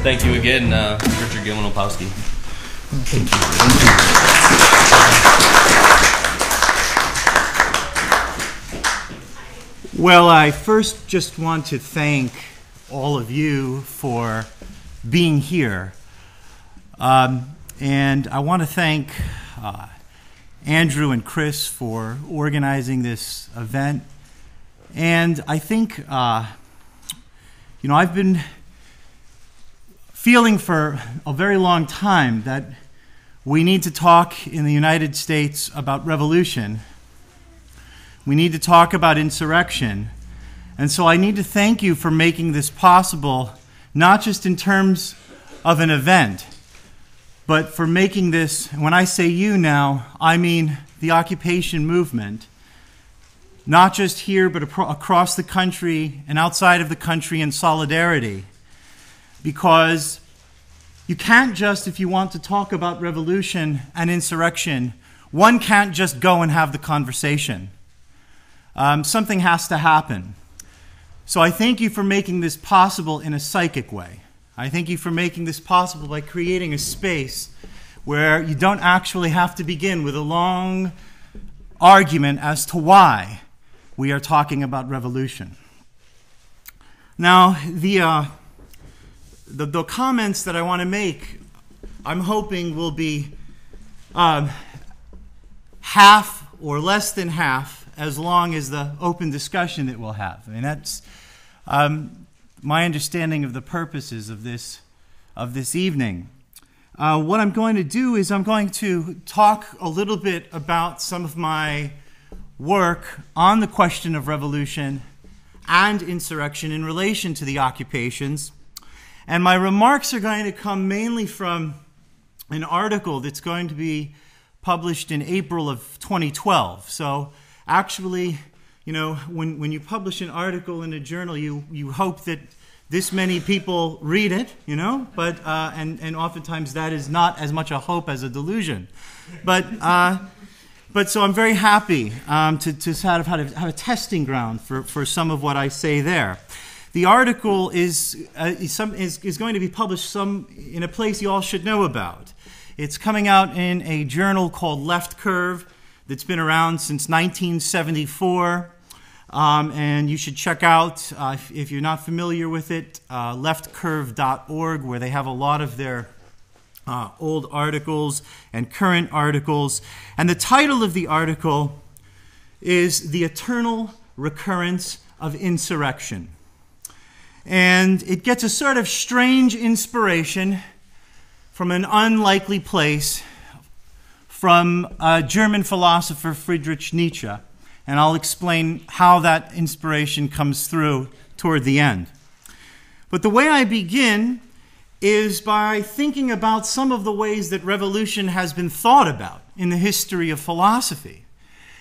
Thank you again, Richard Gilman-Opalsky. Thank you. Thank you. Well, I first just want to thank all of you for being here. And I want to thank Andrew and Chris for organizing this event. And I think, you know, I've been feeling for a very long time that we need to talk in the United States about revolution. We need to talk about insurrection. And so I need to thank you for making this possible, not just in terms of an event, but for making this, when I say you now, I mean the occupation movement, not just here, but across the country and outside of the country in solidarity. Because you can't just, if you want to talk about revolution and insurrection, one can't just go and have the conversation. Something has to happen. So I thank you for making this possible in a psychic way. I thank you for making this possible by creating a space where you don't actually have to begin with a long argument as to why we are talking about revolution. Now, the comments that I want to make, I'm hoping will be half or less than half as long as the open discussion that we'll have. I mean, that's my understanding of the purposes of this evening. What I'm going to do is I'm going to talk a little bit about some of my work on the question of revolution and insurrection in relation to the occupations. And my remarks are going to come mainly from an article that's going to be published in April of 2012. So actually, you know, when you publish an article in a journal, you hope that this many people read it, you know, but, and oftentimes that is not as much a hope as a delusion. But so I'm very happy to sort of have a testing ground for some of what I say there. The article is going to be published in a place you all should know about. It's coming out in a journal called Left Curve that's been around since 1974, and you should check out, if you're not familiar with it, leftcurve.org, where they have a lot of their old articles and current articles. And the title of the article is The Eternal Recurrence of Insurrection. And it gets a sort of strange inspiration from an unlikely place from German philosopher Friedrich Nietzsche. And I'll explain how that inspiration comes through toward the end. But the way I begin is by thinking about some of the ways that revolution has been thought about in the history of philosophy.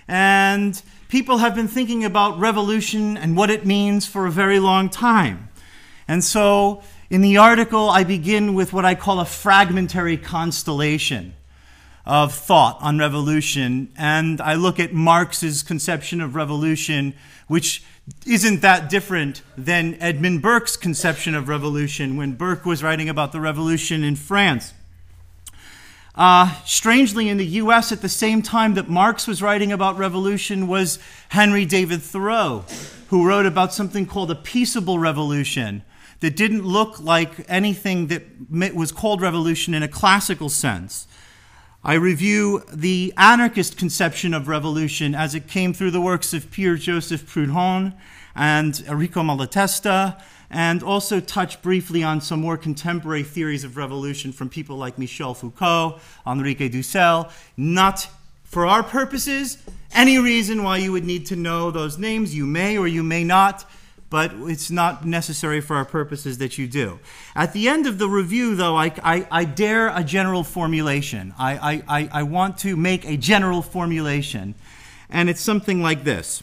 And people have been thinking about revolution and what it means for a very long time. And so, in the article, I begin with what I call a fragmentary constellation of thought on revolution. And I look at Marx's conception of revolution, which isn't that different than Edmund Burke's conception of revolution when Burke was writing about the revolution in France. Strangely, in the US, at the same time that Marx was writing about revolution was Henry David Thoreau, who wrote about something called a peaceable revolution, that didn't look like anything that was called revolution in a classical sense. I review the anarchist conception of revolution as it came through the works of Pierre Joseph Proudhon and Enrico Malatesta, and also touch briefly on some more contemporary theories of revolution from people like Michel Foucault, Enrique Dussel. Not for our purposes, any reason why you would need to know those names. You may or you may not, but it's not necessary for our purposes that you do. At the end of the review, though, I dare a general formulation. I want to make a general formulation, and it's something like this.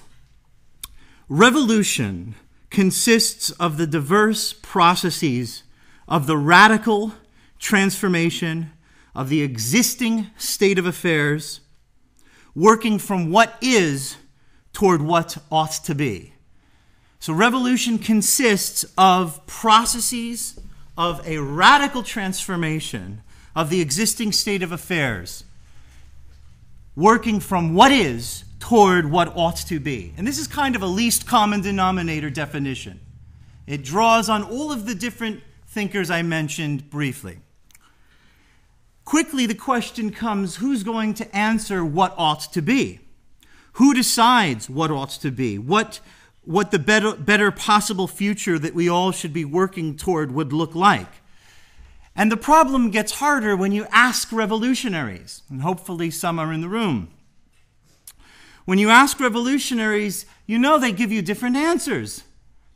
Revolution consists of the diverse processes of the radical transformation of the existing state of affairs working from what is toward what ought to be. So revolution consists of processes of a radical transformation of the existing state of affairs, working from what is toward what ought to be. And this is kind of a least common denominator definition. It draws on all of the different thinkers I mentioned briefly. Quickly, the question comes, who's going to answer what ought to be? Who decides what ought to be? What the better possible future that we all should be working toward would look like? And the problem gets harder when you ask revolutionaries, and hopefully some are in the room. When you ask revolutionaries, you know they give you different answers,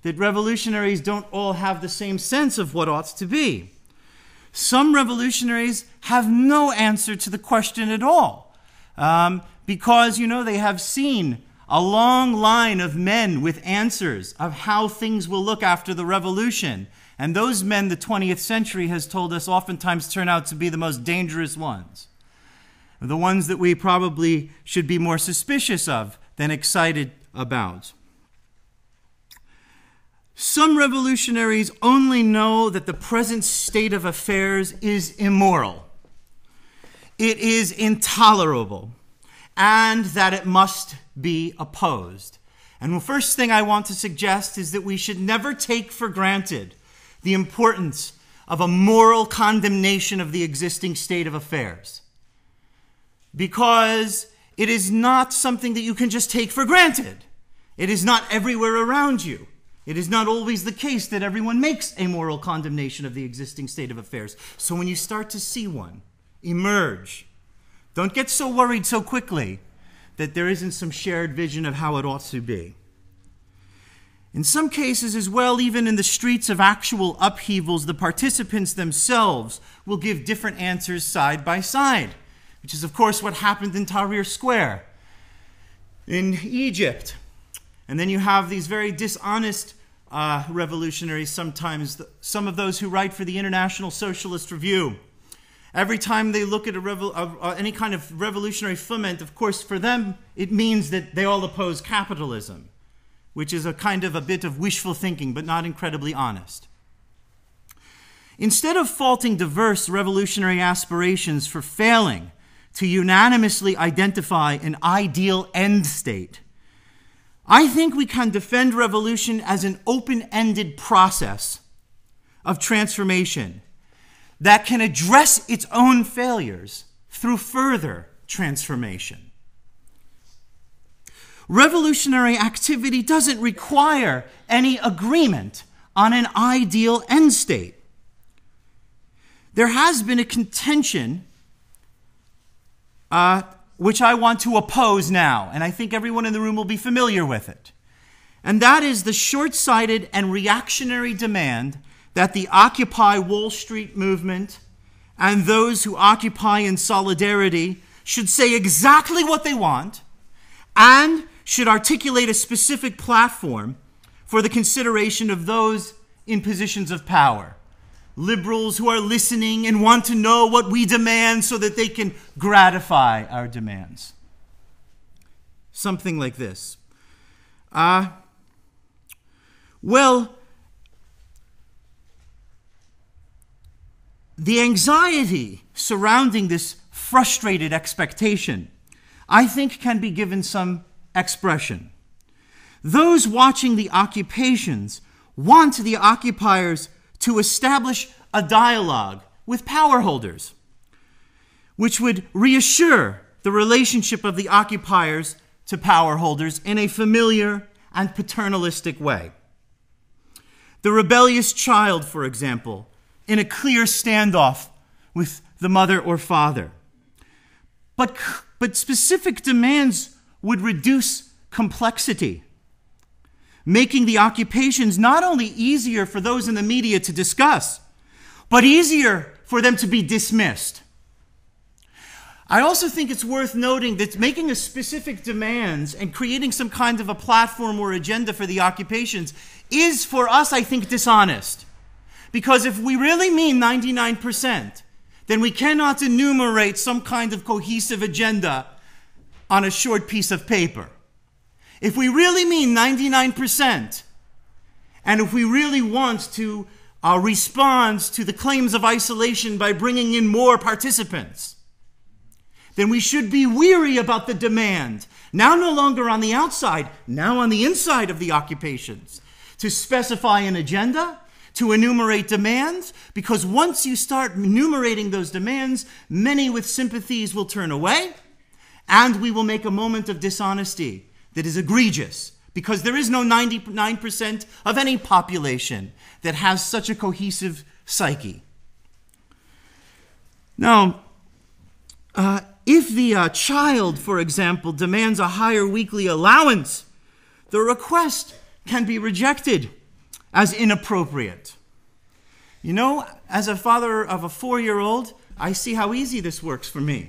that revolutionaries don't all have the same sense of what ought to be. Some revolutionaries have no answer to the question at all, because, you know, they have seen a long line of men with answers of how things will look after the revolution. And those men, the 20th century has told us, oftentimes turn out to be the most dangerous ones, the ones that we probably should be more suspicious of than excited about. Some revolutionaries only know that the present state of affairs is immoral, it is intolerable, and that it must be opposed. And the first thing I want to suggest is that we should never take for granted the importance of a moral condemnation of the existing state of affairs, because it is not something that you can just take for granted. It is not everywhere around you. It is not always the case that everyone makes a moral condemnation of the existing state of affairs. So when you start to see one emerge, don't get so worried so quickly that there isn't some shared vision of how it ought to be. In some cases as well, even in the streets of actual upheavals, the participants themselves will give different answers side by side, which is, of course, what happened in Tahrir Square in Egypt. And then you have these very dishonest revolutionaries sometimes, some of those who write for the International Socialist Review. Every time they look at any kind of revolutionary foment, of course, for them, it means that they all oppose capitalism, which is a kind of a bit of wishful thinking, but not incredibly honest. Instead of faulting diverse revolutionary aspirations for failing to unanimously identify an ideal end state, I think we can defend revolution as an open-ended process of transformation that can address its own failures through further transformation. Revolutionary activity doesn't require any agreement on an ideal end state. There has been a contention which I want to oppose now, and I think everyone in the room will be familiar with it. And that is the short-sighted and reactionary demand that the Occupy Wall Street movement and those who occupy in solidarity should say exactly what they want and should articulate a specific platform for the consideration of those in positions of power. Liberals who are listening and want to know what we demand so that they can gratify our demands. Something like this. Well, the anxiety surrounding this frustrated expectation, I think, can be given some expression. Those watching the occupations want the occupiers to establish a dialogue with power holders, which would reassure the relationship of the occupiers to power holders in a familiar and paternalistic way. The rebellious child, for example, in a clear standoff with the mother or father. But specific demands would reduce complexity, making the occupations not only easier for those in the media to discuss, but easier for them to be dismissed. I also think it's worth noting that making a specific demands and creating some kind of a platform or agenda for the occupations is, for us, I think, dishonest. Because if we really mean 99%, then we cannot enumerate some kind of cohesive agenda on a short piece of paper. If we really mean 99%, and if we really want to respond to the claims of isolation by bringing in more participants, then we should be weary about the demand, now no longer on the outside, now on the inside of the occupations, to specify an agenda, to enumerate demands, because once you start enumerating those demands, many with sympathies will turn away, and we will make a moment of dishonesty that is egregious, because there is no 99% of any population that has such a cohesive psyche. Now, if the child, for example, demands a higher weekly allowance, the request can be rejected as inappropriate. You know, as a father of a 4-year-old, I see how easy this works for me.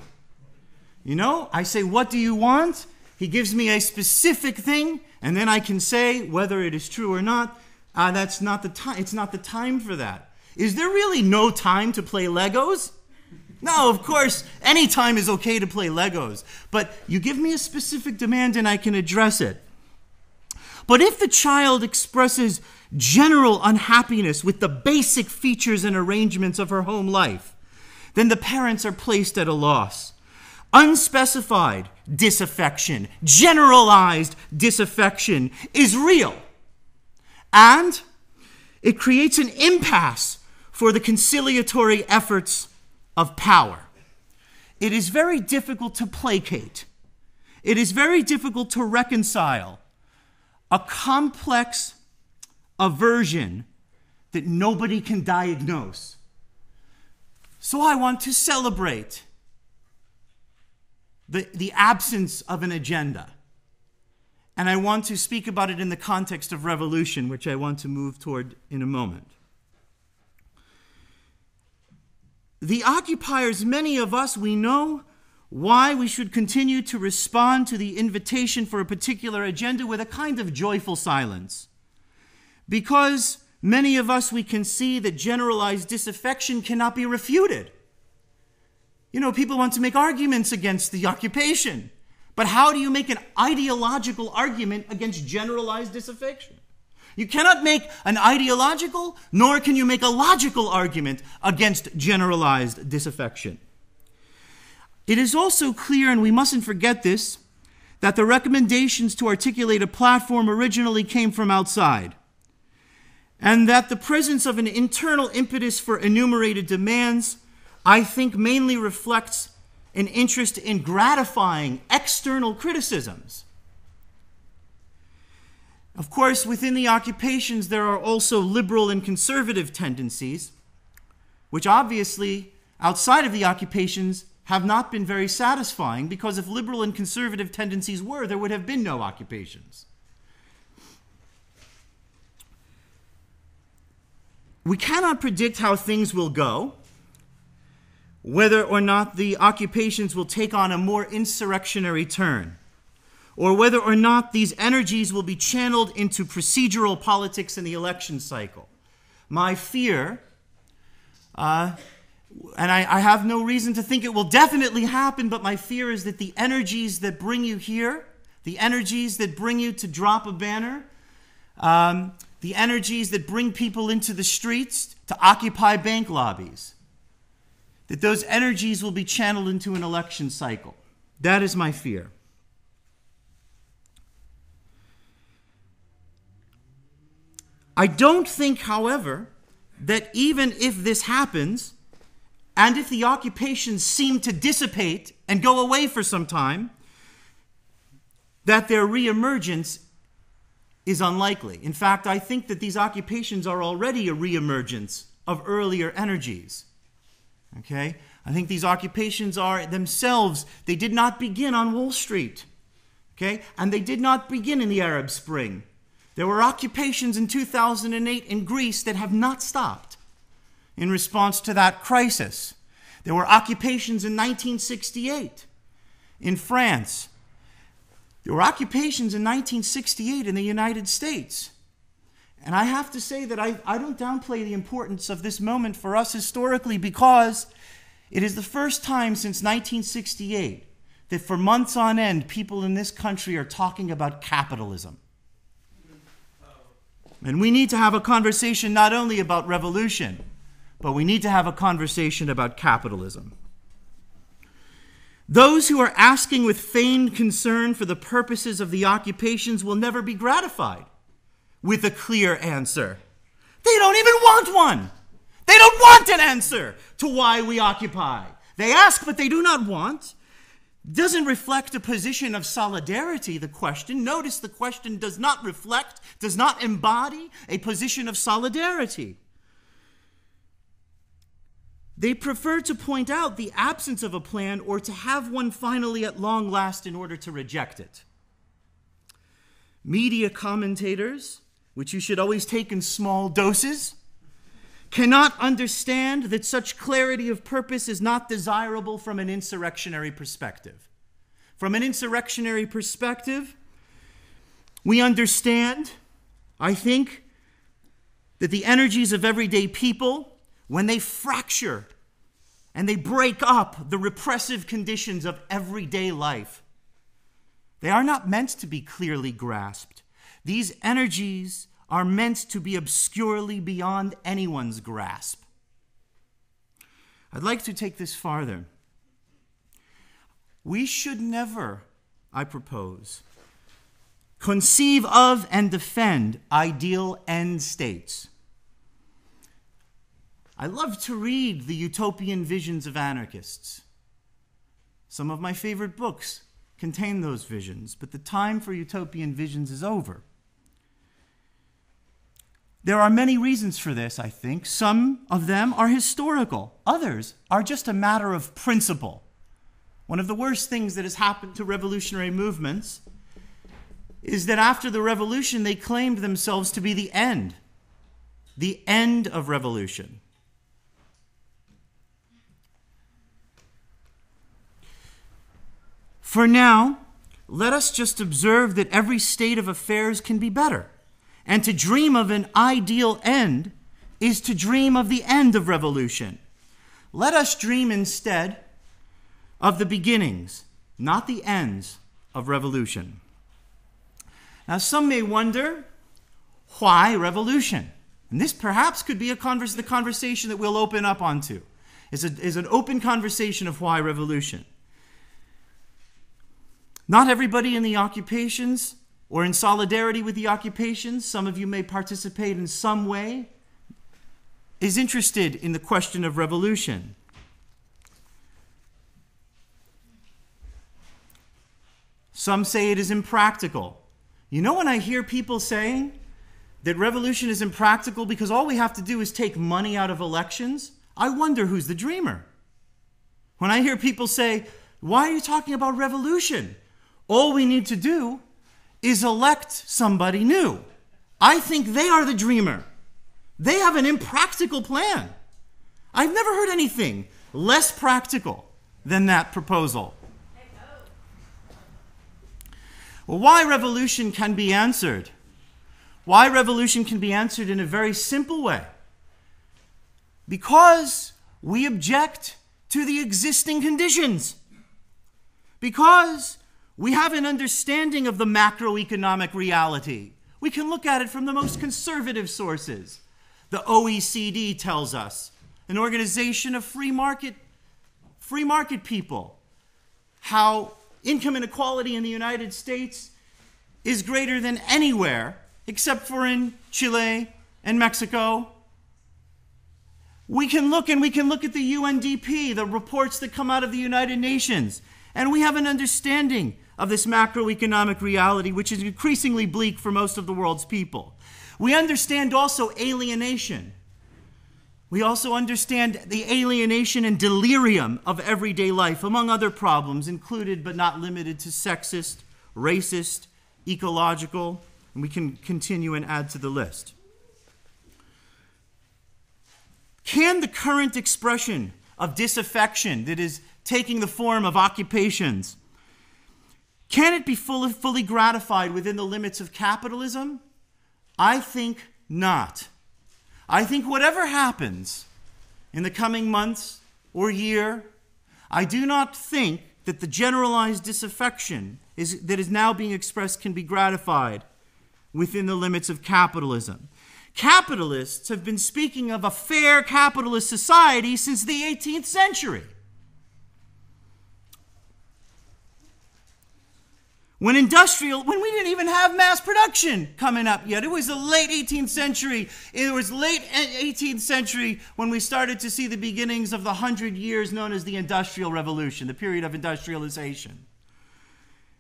You know, I say, what do you want? He gives me a specific thing, and then I can say, whether it is true or not, that's not the time. It's not the time for that. Is there really no time to play Legos? No, of course, any time is okay to play Legos. But you give me a specific demand and I can address it. But if the child expresses general unhappiness with the basic features and arrangements of her home life, then the parents are placed at a loss. Unspecified disaffection, generalized disaffection is real. And it creates an impasse for the conciliatory efforts of power. It is very difficult to placate. It is very difficult to reconcile a complex aversion that nobody can diagnose. So I want to celebrate the absence of an agenda. And I want to speak about it in the context of revolution, which I want to move toward in a moment. The occupiers, many of us, we know why we should continue to respond to the invitation for a particular agenda with a kind of joyful silence. Because many of us, we can see that generalized disaffection cannot be refuted. You know, people want to make arguments against the occupation, but how do you make an ideological argument against generalized disaffection? You cannot make an ideological, nor can you make a logical argument against generalized disaffection. It is also clear, and we mustn't forget this, that the recommendations to articulate a platform originally came from outside, and that the presence of an internal impetus for enumerated demands, I think, mainly reflects an interest in gratifying external criticisms. Of course, within the occupations, there are also liberal and conservative tendencies, which obviously, outside of the occupations, have not been very satisfying, because if liberal and conservative tendencies were, there would have been no occupations. We cannot predict how things will go, whether or not the occupations will take on a more insurrectionary turn, or whether or not these energies will be channeled into procedural politics in the election cycle. My fear, and I have no reason to think it will definitely happen, but my fear is that the energies that bring you here, the energies that bring you to drop a banner, the energies that bring people into the streets to occupy bank lobbies, that those energies will be channeled into an election cycle. That is my fear. I don't think, however, that even if this happens, and if the occupations seem to dissipate and go away for some time, that their reemergence is unlikely. In fact, I think that these occupations are already a reemergence of earlier energies. Okay? I think these occupations are themselves, they did not begin on Wall Street. Okay? And they did not begin in the Arab Spring. There were occupations in 2008 in Greece that have not stopped in response to that crisis. There were occupations in 1968 in France. There were occupations in 1968 in the United States. And I have to say that I don't downplay the importance of this moment for us historically, because it is the first time since 1968 that for months on end, people in this country are talking about capitalism. And we need to have a conversation not only about revolution, but we need to have a conversation about capitalism. Those who are asking with feigned concern for the purposes of the occupations will never be gratified with a clear answer. They don't even want one. They don't want an answer to why we occupy. They ask, but they do not want. Doesn't reflect a position of solidarity, the question. Notice the question does not reflect, does not embody a position of solidarity. They prefer to point out the absence of a plan or to have one finally at long last in order to reject it. Media commentators, which you should always take in small doses, cannot understand that such clarity of purpose is not desirable from an insurrectionary perspective. From an insurrectionary perspective, we understand, I think, that the energies of everyday people, when they fracture and they break up the repressive conditions of everyday life, they are not meant to be clearly grasped. These energies are meant to be obscurely beyond anyone's grasp. I'd like to take this farther. We should never, I propose, conceive of and defend ideal end states. I love to read the utopian visions of anarchists. Some of my favorite books contain those visions, but the time for utopian visions is over. There are many reasons for this, I think. Some of them are historical. Others are just a matter of principle. One of the worst things that has happened to revolutionary movements is that after the revolution, they claimed themselves to be the end of revolution. For now, let us just observe that every state of affairs can be better. And to dream of an ideal end is to dream of the end of revolution. Let us dream instead of the beginnings, not the ends of revolution. Now, some may wonder, why revolution? And this perhaps could be the conversation that we'll open up onto. It's an open conversation of why revolution. Not everybody in the occupations or in solidarity with the occupations, some of you may participate in some way, is interested in the question of revolution. Some say it is impractical. You know, when I hear people saying that revolution is impractical because all we have to do is take money out of elections, I wonder who's the dreamer. When I hear people say, why are you talking about revolution? All we need to do is elect somebody new. I think they are the dreamer. They have an impractical plan. I've never heard anything less practical than that proposal. Well, why revolution can be answered? Why revolution can be answered in a very simple way. Because we object to the existing conditions. Because we have an understanding of the macroeconomic reality. We can look at it from the most conservative sources. The OECD tells us, an organization of free market people, how income inequality in the United States is greater than anywhere except for in Chile and Mexico. We can look at the UNDP, the reports that come out of the United Nations, and we have an understanding of this macroeconomic reality, which is increasingly bleak for most of the world's people. We understand also alienation. We also understand the alienation and delirium of everyday life, among other problems, included but not limited to sexist, racist, ecological, and we can continue and add to the list. Can the current expression of disaffection that is taking the form of occupations, can it be fully gratified within the limits of capitalism? I think not. I think whatever happens in the coming months or year, I do not think that the generalized disaffection that is now being expressed can be gratified within the limits of capitalism. Capitalists have been speaking of a fair capitalist society since the 18th century. When we didn't even have mass production coming up yet. It was the late 18th century. It was late 18th century when we started to see the beginnings of the 100 years known as the Industrial Revolution, the period of industrialization.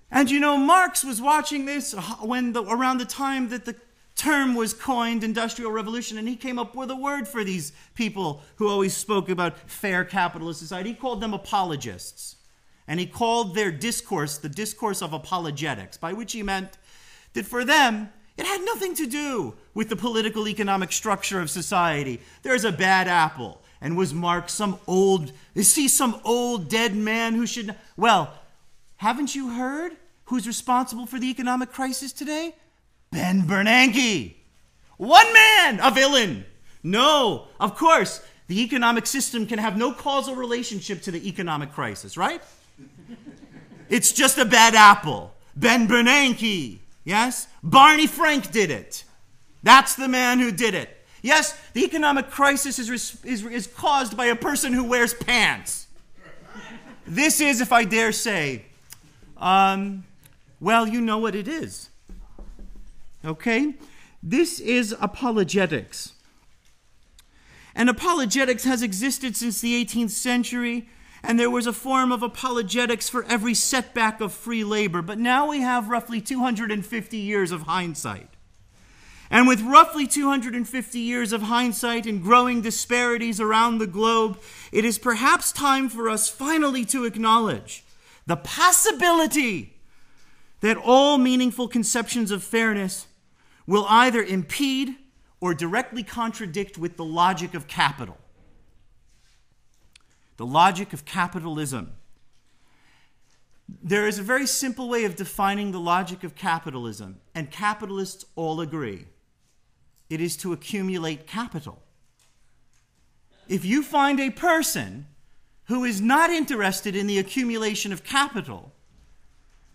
And you know, Marx was watching this when around the time that the term was coined, Industrial Revolution, and he came up with a word for these people who always spoke about fair capitalist society. He called them apologists. And he called their discourse the discourse of apologetics, by which he meant that for them, it had nothing to do with the political economic structure of society. There's a bad apple. And was Marx some old dead man who should... Well, haven't you heard who's responsible for the economic crisis today? Ben Bernanke. One man, a villain. No, of course, the economic system can have no causal relationship to the economic crisis, right? It's just a bad apple. Ben Bernanke, yes? Barney Frank did it. That's the man who did it. Yes, the economic crisis is caused by a person who wears pants. This is, if I dare say, well, you know what it is. Okay? This is apologetics. And apologetics has existed since the 18th century. And there was a form of apologetics for every setback of free labor. But now we have roughly 250 years of hindsight. And with roughly 250 years of hindsight and growing disparities around the globe, it is perhaps time for us finally to acknowledge the possibility that all meaningful conceptions of fairness will either impede or directly contradict with the logic of capital. The logic of capitalism. There is a very simple way of defining the logic of capitalism, and capitalists all agree. It is to accumulate capital. If you find a person who is not interested in the accumulation of capital,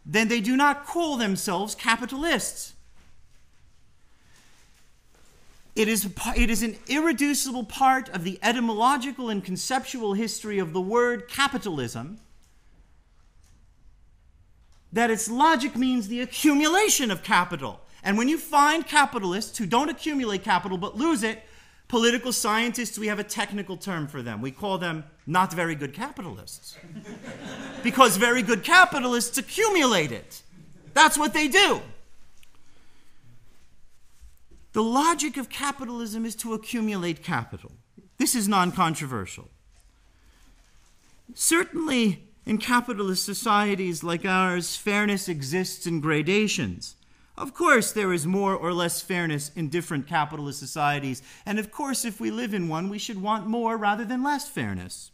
then they do not call themselves capitalists. It is an irreducible part of the etymological and conceptual history of the word capitalism that its logic means the accumulation of capital. And when you find capitalists who don't accumulate capital but lose it, political scientists, we have a technical term for them. We call them not very good capitalists because very good capitalists accumulate it. That's what they do. The logic of capitalism is to accumulate capital. This is non-controversial. Certainly, in capitalist societies like ours, fairness exists in gradations. Of course, there is more or less fairness in different capitalist societies. And of course, if we live in one, we should want more rather than less fairness.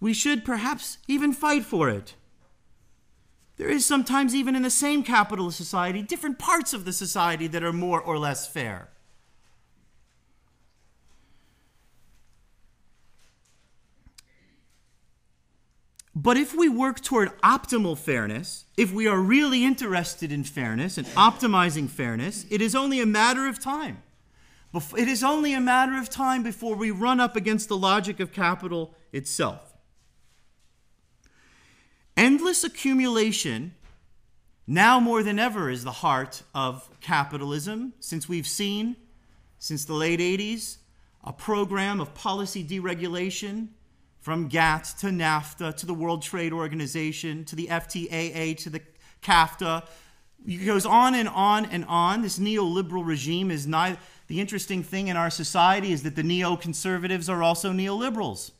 We should perhaps even fight for it. There is sometimes, even in the same capitalist society, different parts of the society that are more or less fair. But if we work toward optimal fairness, if we are really interested in fairness and optimizing fairness, it is only a matter of time. It is only a matter of time before we run up against the logic of capital itself. Endless accumulation, now more than ever, is the heart of capitalism, since we've seen, since the late 80s, a program of policy deregulation from GATT to NAFTA to the World Trade Organization to the FTAA to the CAFTA. It goes on and on and on. This neoliberal regime is not... The interesting thing in our society is that the neoconservatives are also neoliberals.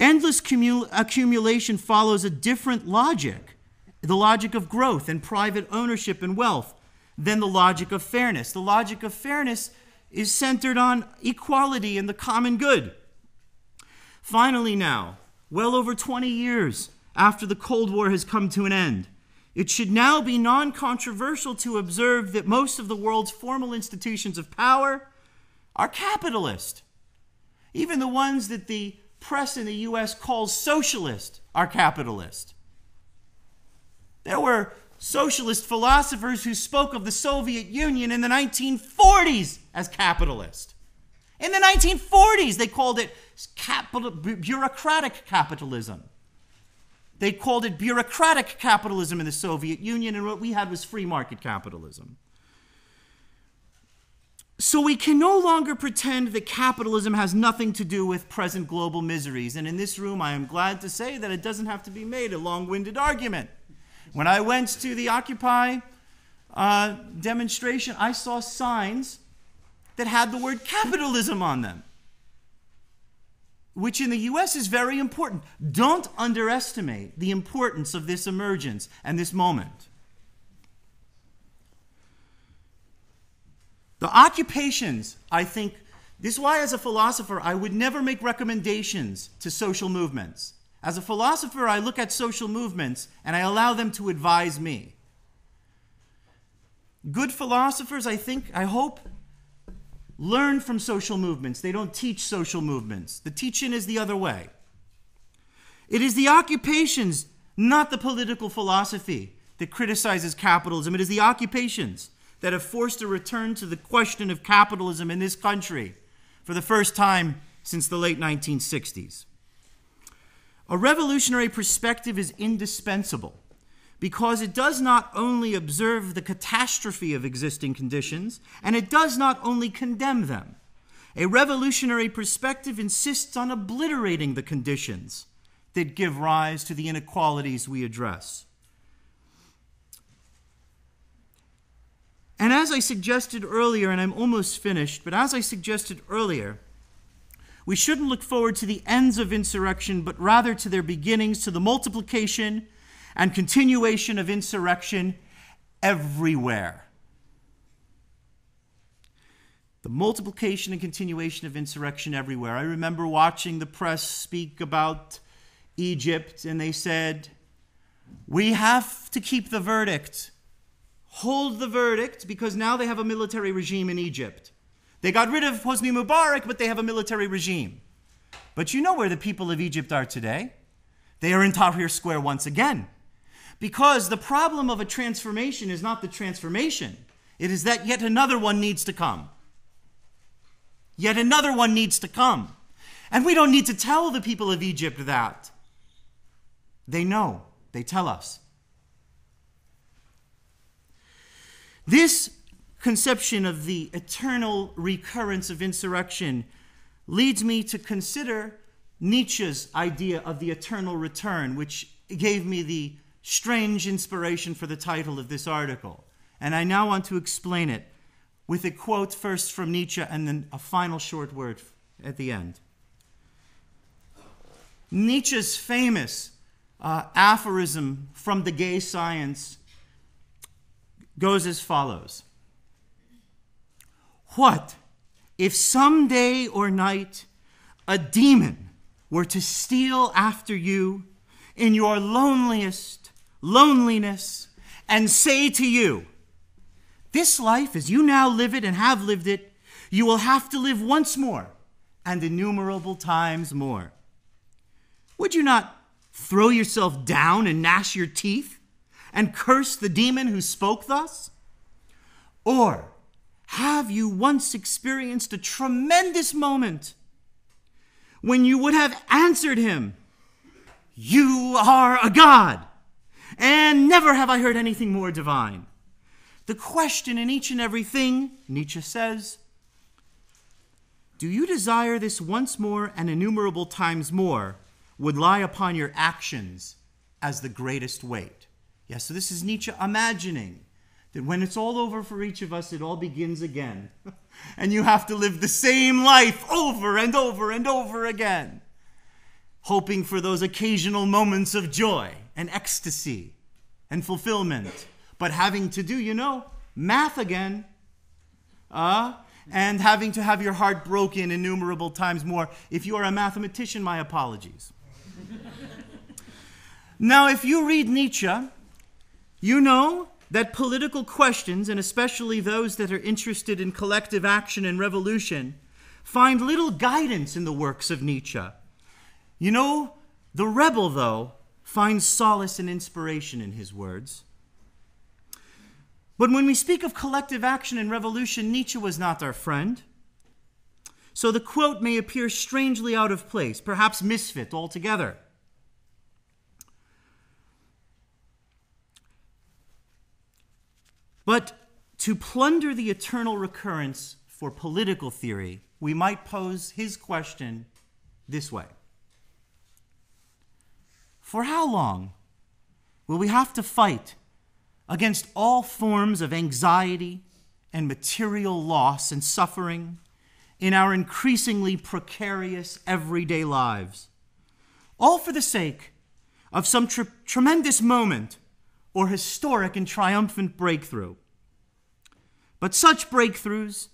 Endless accumulation follows a different logic, the logic of growth and private ownership and wealth, than the logic of fairness. The logic of fairness is centered on equality and the common good. Finally now, well over 20 years after the Cold War has come to an end, it should now be non-controversial to observe that most of the world's formal institutions of power are capitalist. Even the ones that the press in the U.S. calls socialist are capitalist. There were socialist philosophers who spoke of the Soviet Union in the 1940s as capitalist. In the 1940s, they called it bureaucratic capitalism. They called it bureaucratic capitalism in the Soviet Union, and what we had was free market capitalism. So we can no longer pretend that capitalism has nothing to do with present global miseries. And in this room, I am glad to say that it doesn't have to be made a long-winded argument. When I went to the Occupy demonstration, I saw signs that had the word capitalism on them, which in the US is very important. Don't underestimate the importance of this emergence and this moment. The occupations, I think, this is why as a philosopher, I would never make recommendations to social movements. As a philosopher, I look at social movements and I allow them to advise me. Good philosophers, I think, I hope, learn from social movements. They don't teach social movements. The teaching is the other way. It is the occupations, not the political philosophy, that criticizes capitalism. It is the occupations that have forced a return to the question of capitalism in this country for the first time since the late 1960s. A revolutionary perspective is indispensable because it does not only observe the catastrophe of existing conditions, and it does not only condemn them. A revolutionary perspective insists on obliterating the conditions that give rise to the inequalities we address. And as I suggested earlier, and I'm almost finished, but as I suggested earlier, we shouldn't look forward to the ends of insurrection, but rather to their beginnings, to the multiplication and continuation of insurrection everywhere. The multiplication and continuation of insurrection everywhere. I remember watching the press speak about Egypt, and they said, we have to keep the verdict. Hold the verdict, because now they have a military regime in Egypt. They got rid of Hosni Mubarak, but they have a military regime. But you know where the people of Egypt are today. They are in Tahrir Square once again. Because the problem of a transformation is not the transformation. It is that yet another one needs to come. Yet another one needs to come. And we don't need to tell the people of Egypt that. They know. They tell us. This conception of the eternal recurrence of insurrection leads me to consider Nietzsche's idea of the eternal return, which gave me the strange inspiration for the title of this article. And I now want to explain it with a quote first from Nietzsche and then a final short word at the end. Nietzsche's famous aphorism from the Gay Science goes as follows. What if some day or night a demon were to steal after you in your loneliness and say to you, this life as you now live it and have lived it, you will have to live once more and innumerable times more. Would you not throw yourself down and gnash your teeth and curse the demon who spoke thus? Or have you once experienced a tremendous moment when you would have answered him, you are a god, and never have I heard anything more divine. The question in each and everything, Nietzsche says, do you desire this once more and innumerable times more would lie upon your actions as the greatest weight? Yes, so this is Nietzsche imagining that when it's all over for each of us, it all begins again. And you have to live the same life over and over and over again, hoping for those occasional moments of joy and ecstasy and fulfillment, but having to do, you know, math again, and having to have your heart broken innumerable times more. If you are a mathematician, my apologies. Now, if you read Nietzsche, you know that political questions, and especially those that are interested in collective action and revolution, find little guidance in the works of Nietzsche. You know, the rebel, though, finds solace and inspiration in his words. But when we speak of collective action and revolution, Nietzsche was not our friend. So the quote may appear strangely out of place, perhaps misfit altogether. But to plunder the eternal recurrence for political theory, we might pose his question this way. For how long will we have to fight against all forms of anxiety and material loss and suffering in our increasingly precarious everyday lives, all for the sake of some tremendous moment or historic and triumphant breakthrough? But such breakthroughs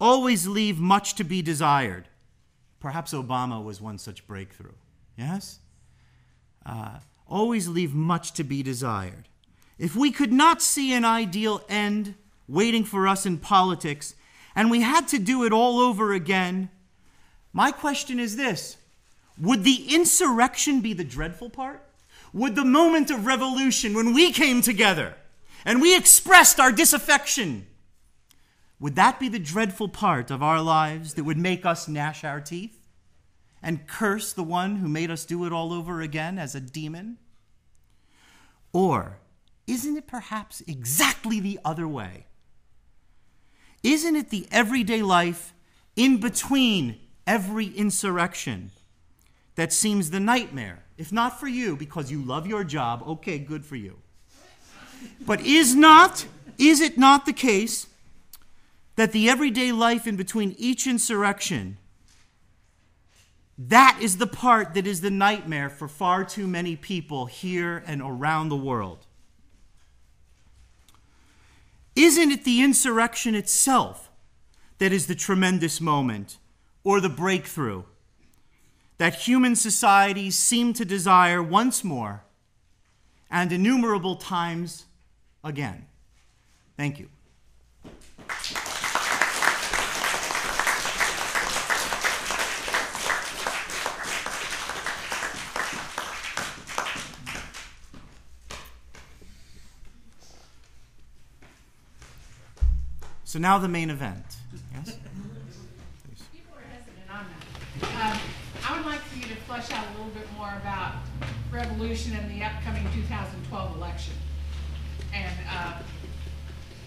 always leave much to be desired. Perhaps Obama was one such breakthrough, yes? Always leave much to be desired. If we could not see an ideal end waiting for us in politics, and we had to do it all over again, my question is this: would the insurrection be the dreadful part? Would the moment of revolution, when we came together and we expressed our disaffection, would that be the dreadful part of our lives that would make us gnash our teeth and curse the one who made us do it all over again as a demon? Or isn't it perhaps exactly the other way? Isn't it the everyday life in between every insurrection that seems the nightmare? If not for you, because you love your job, okay, good for you. But is it not the case that the everyday life in between each insurrection, that is the part that is the nightmare for far too many people here and around the world? Isn't it the insurrection itself that is the tremendous moment or the breakthrough that human societies seem to desire once more and innumerable times again? Thank you. So now the main event. Yes? People are hesitant on that. I would like for you to flesh out a little bit more about revolution and the upcoming 2012 election. And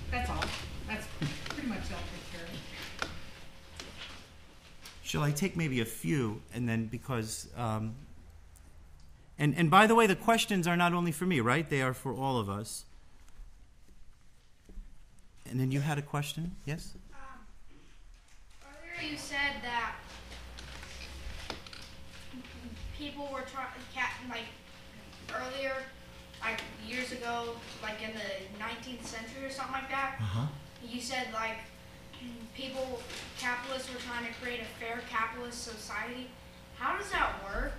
that's all. That's pretty much all for sure. Shall I take maybe a few, and then because, and by the way, the questions are not only for me, right? They are for all of us. And then you had a question? Yes? Earlier you said that people were trying, like years ago, like in the 19th century or something like that, you said like people, capitalists were trying to create a fair capitalist society. How does that work?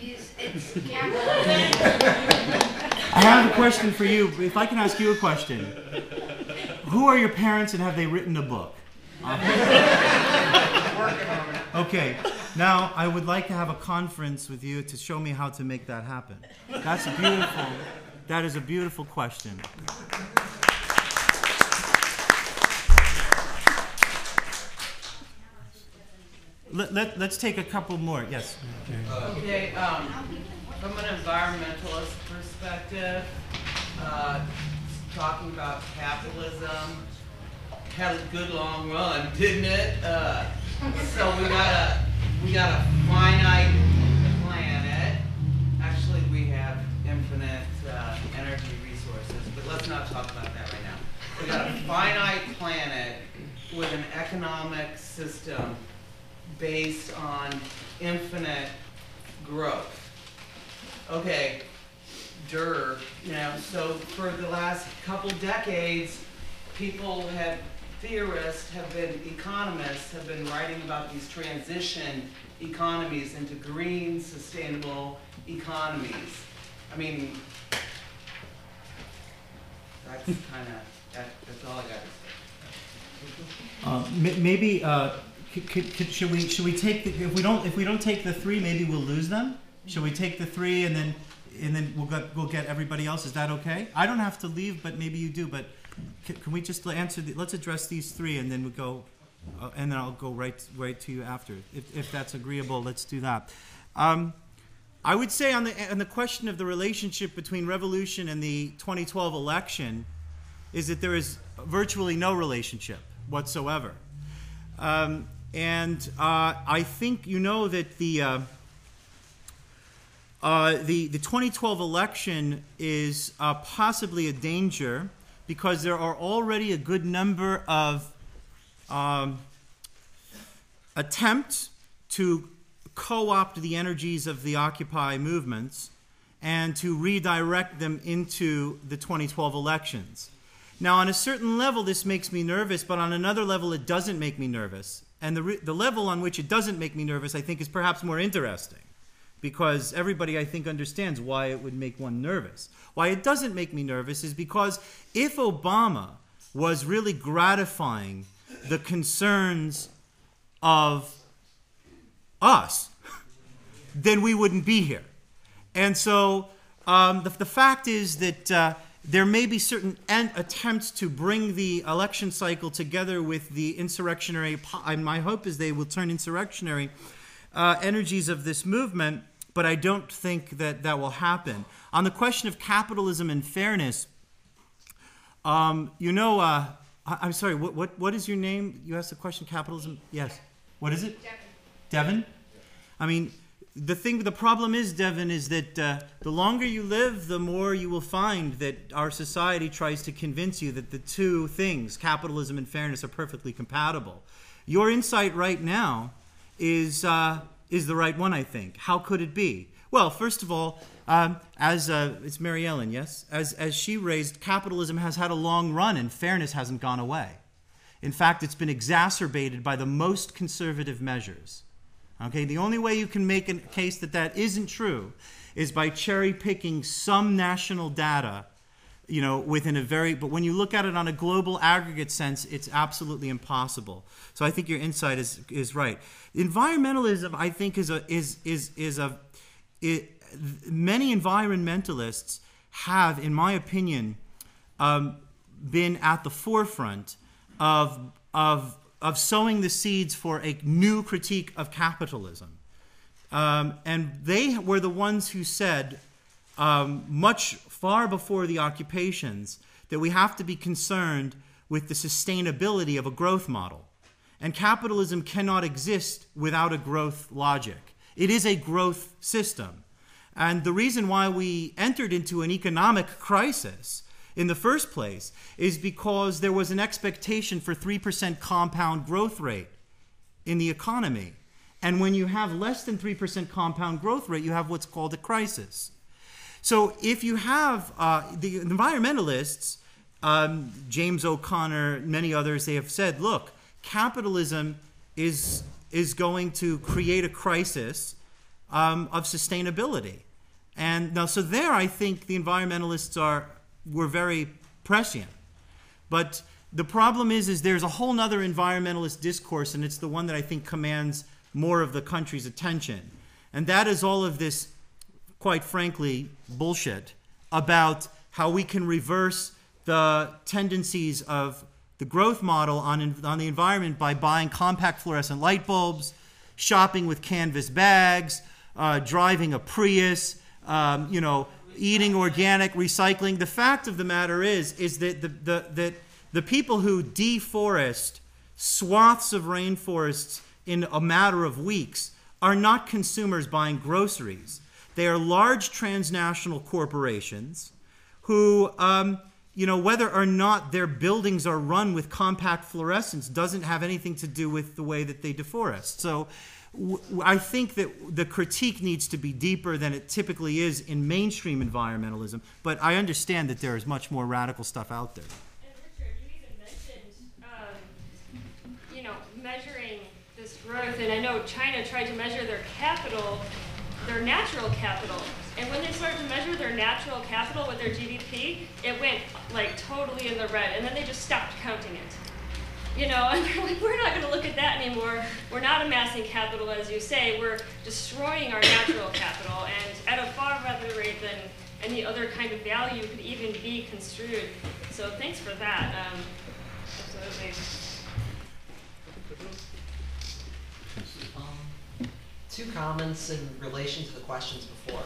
It's capitalism. I have a question for you. If I can ask you a question. Who are your parents and have they written a book? Okay, now I would like to have a conference with you to show me how to make that happen. That's beautiful. That is a beautiful question. Let's take a couple more, yes. Okay, from an environmentalist perspective, talking about capitalism had a good long run, didn't it? So we got a finite planet. Actually, we have infinite energy resources, but let's not talk about that right now. We got a finite planet with an economic system based on infinite growth. Okay. You know, so for the last couple decades, economists have been writing about these transition economies into green, sustainable economies. I mean, that's kind of, that's all I got to say. Maybe, Should we take the, if we don't take the three, maybe we'll lose them. Should we take the three and then we'll get everybody else? Is that okay? I don't have to leave, but maybe you do. But can we just answer? Let's address these three, and then we go, and then I'll go right to you after, if that's agreeable. Let's do that. I would say on the question of the relationship between revolution and the 2012 election, is that there is virtually no relationship whatsoever. I think you know that the 2012 election is possibly a danger because there are already a good number of attempts to co-opt the energies of the Occupy movements and to redirect them into the 2012 elections. Now, on a certain level, this makes me nervous, but on another level, it doesn't make me nervous. And the level on which it doesn't make me nervous, I think, is perhaps more interesting, because everybody, I think, understands why it would make one nervous. Why it doesn't make me nervous is because if Obama was really gratifying the concerns of us, then we wouldn't be here. And so the fact is that there may be certain attempts to bring the election cycle together with the insurrectionary, and my hope is they will turn insurrectionary energies of this movement, but I don't think that that will happen. On the question of capitalism and fairness, I'm sorry, what is your name? You asked the question, capitalism, yes. What is it? Devin? I mean, the problem is, Devin, is that the longer you live, the more you will find that our society tries to convince you that the two things, capitalism and fairness, are perfectly compatible. Your insight right now is the right one, I think. How could it be? Well, first of all, it's Mary Ellen, yes? As she raised, capitalism has had a long run and fairness hasn't gone away. In fact, it's been exacerbated by the most conservative measures. Okay, the only way you can make a case that that isn't true is by cherry-picking some national data, you know, within a very... But when you look at it on a global aggregate sense, it's absolutely impossible. So I think your insight is right. Environmentalism, I think, many environmentalists have, in my opinion, been at the forefront of sowing the seeds for a new critique of capitalism. And they were the ones who said, far before the occupations, that we have to be concerned with the sustainability of a growth model. And capitalism cannot exist without a growth logic. It is a growth system. And the reason why we entered into an economic crisis in the first place is because there was an expectation for 3% compound growth rate in the economy. And when you have less than 3% compound growth rate, you have what's called a crisis. So if you have the environmentalists, James O'Connor, many others, they have said, look, capitalism is going to create a crisis of sustainability. And now, so there, I think the environmentalists were very prescient. But the problem is there's a whole other environmentalist discourse, and it's the one that I think commands more of the country's attention. And that is all of this, quite frankly, bullshit about how we can reverse the tendencies of the growth model on the environment by buying compact fluorescent light bulbs, shopping with canvas bags, driving a Prius, eating organic, recycling. The fact of the matter is that the people who deforest swaths of rainforests in a matter of weeks are not consumers buying groceries. They are large transnational corporations who, whether or not their buildings are run with compact fluorescence doesn't have anything to do with the way that they deforest. So I think that the critique needs to be deeper than it typically is in mainstream environmentalism, but I understand that there is much more radical stuff out there. And Richard, you even mentioned, measuring this growth, and I know China tried to measure their capital, their natural capital, and when they started to measure their natural capital with their GDP, it went like totally in the red, and then they just stopped counting it. you know, and they're like, we're not going to look at that anymore. We're not amassing capital, as you say. We're destroying our natural capital, and at a far rather rate than any other kind of value could even be construed. So thanks for that. Absolutely. Two comments in relation to the questions before.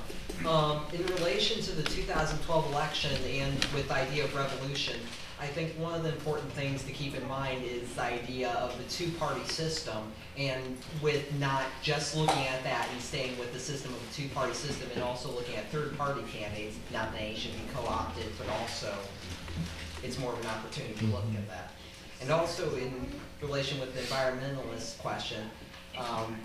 In relation to the 2012 election and with the idea of revolution, I think one of the important things to keep in mind is the idea of the two-party system, and with not just looking at that and staying with the system of the two-party system, and also looking at third-party candidates, not that they should be co-opted, but also it's more of an opportunity to look at that. And also in relation with the environmentalist question,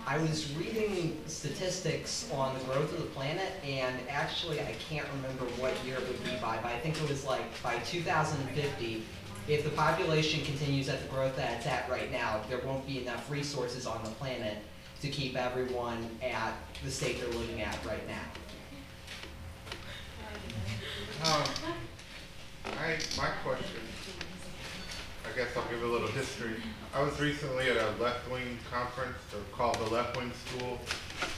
I was reading statistics on the growth of the planet, and actually I can't remember what year it would be by, but I think it was like by 2050, if the population continues at the growth that it's at right now, there won't be enough resources on the planet to keep everyone at the state they're living at right now. My question, I guess I'll give a little history. I was recently at a left-wing conference called the Left Wing School,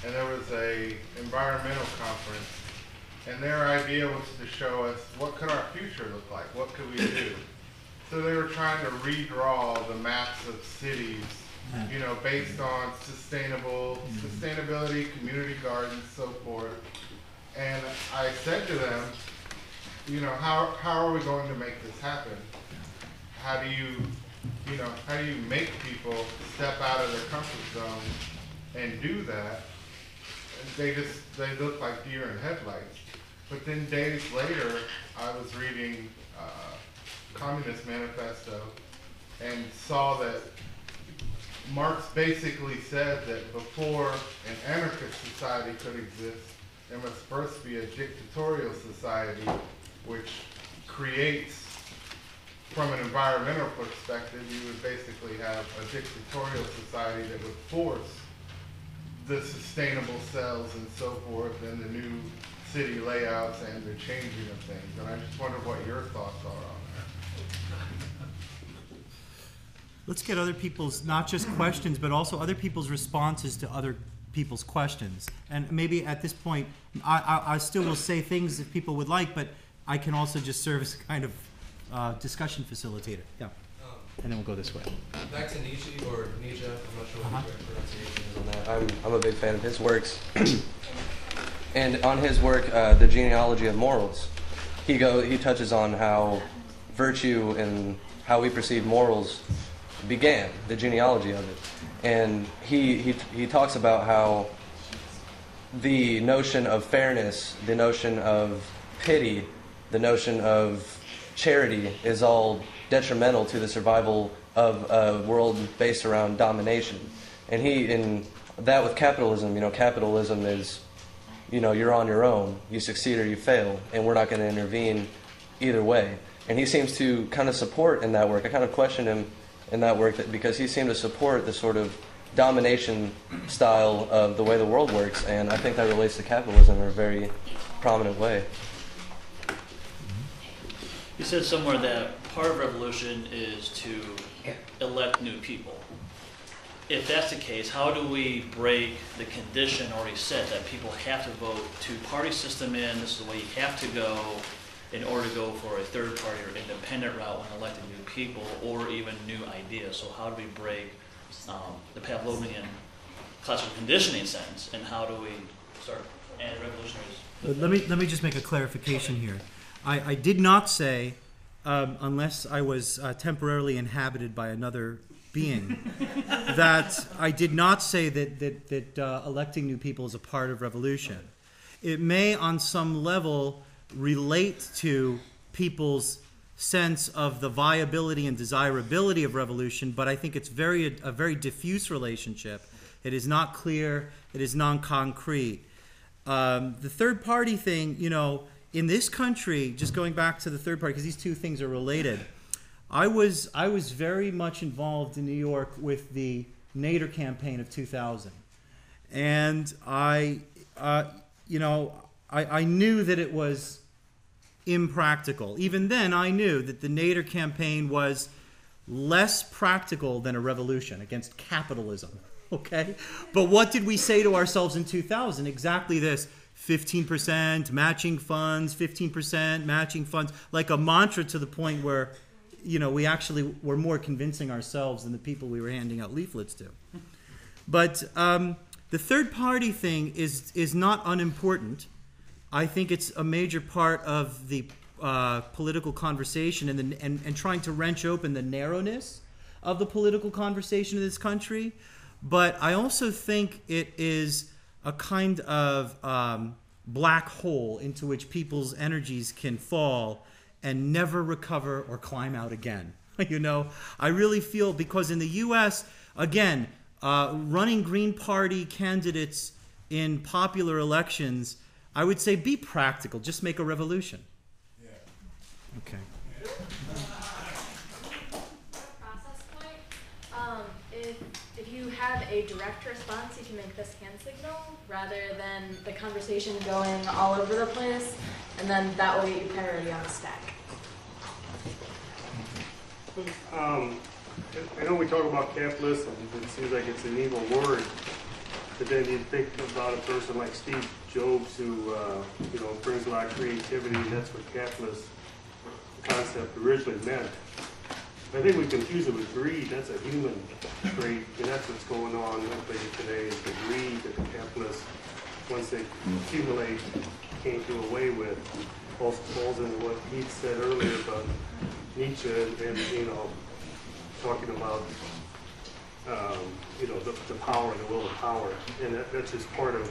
and there was an environmental conference, and their idea was to show us what could our future look like, what could we do. So they were trying to redraw the maps of cities, you know, based on sustainability, community gardens, so forth. And I said to them, you know, how are we going to make this happen? How do you make people step out of their comfort zone and do that? They look like deer in headlights. But then days later, I was reading Communist Manifesto and saw that Marx basically said that before an anarchist society could exist, there must first be a dictatorial society, which creates, from an environmental perspective, you would basically have a dictatorial society that would force the sustainable cells and so forth and the new city layouts and the changing of things. And I just wonder what your thoughts are on that. Let's get other people's, not just questions, but also other people's responses to other people's questions. And maybe at this point, I still will say things that people would like, but I can also just serve as kind of discussion facilitator, yeah, and then we'll go this way. Back to Nietzsche, I'm not sure what the correct pronunciation is on that. I'm a big fan of his works, and on his work, The Genealogy of Morals, he touches on how virtue and how we perceive morals began, the genealogy of it, and he talks about how the notion of fairness, the notion of pity, the notion of charity is all detrimental to the survival of a world based around domination. And that with capitalism, you know, capitalism is, you know, you're on your own, you succeed or you fail, and we're not going to intervene either way. And he seems to kind of support in that work, I kind of question him in that work, that because he seemed to support the sort of domination style of the way the world works, and I think that relates to capitalism in a very prominent way. You said somewhere that part of revolution is to elect new people. If that's the case, how do we break the condition already set that people have to vote two-party system in, this is the way you have to go in order to go for a third-party or independent route when electing new people or even new ideas? So how do we break the Pavlovian classical conditioning sense, and how do we start anti-revolutionaries? Let me just make a clarification here. I did not say, unless I was temporarily inhabited by another being, that I did not say that electing new people is a part of revolution. It may, on some level, relate to people's sense of the viability and desirability of revolution, but I think it's a very diffuse relationship. It is not clear. It is non-concrete. The third-party thing, you know, in this country, just going back to the third party, because these two things are related, I was very much involved in New York with the Nader campaign of 2000, and I knew that it was impractical. Even then, I knew that the Nader campaign was less practical than a revolution against capitalism, okay? But what did we say to ourselves in 2000? Exactly this, 15% matching funds, 15% matching funds, like a mantra, to the point where, you know, we actually were more convincing ourselves than the people we were handing out leaflets to. But the third party thing is not unimportant. I think it's a major part of the political conversation and trying to wrench open the narrowness of the political conversation in this country. But I also think it is a kind of black hole into which people's energies can fall and never recover or climb out again. You know, I really feel, because in the US, again, running Green Party candidates in popular elections, I would say be practical, just make a revolution. Yeah. Okay. Process point, if you have a direct response, you can make this hand signal rather than the conversation going all over the place, and then that will get you priority on the stack. I know we talk about capitalism, but it seems like it's an evil word. But then you think about a person like Steve Jobs, who you know, brings a lot of creativity, and that's what capitalist concept originally meant. I think we confuse it with greed. That's a human trait, and that's what's going on today, is the greed that the capitalists, once they accumulate, can't do away with. Also falls into what he said earlier about Nietzsche and, you know, talking about you know, the power and the will of power, and that's just part of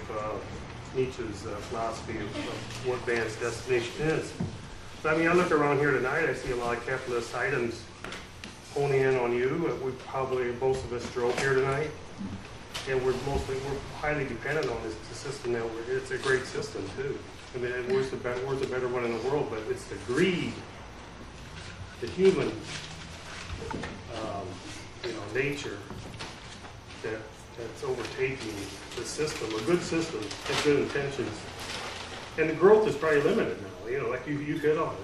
Nietzsche's philosophy of what man's destination is. But, I mean, I look around here tonight, I see a lot of capitalist items honing in on you. We probably, most of us drove here tonight, and we're highly dependent on this system. That it's a great system too. I mean, where's the better one in the world? But it's the greed, the human, you know, nature that's overtaking the system. A good system has good intentions, and the growth is probably limited now. You know, like you hit on it.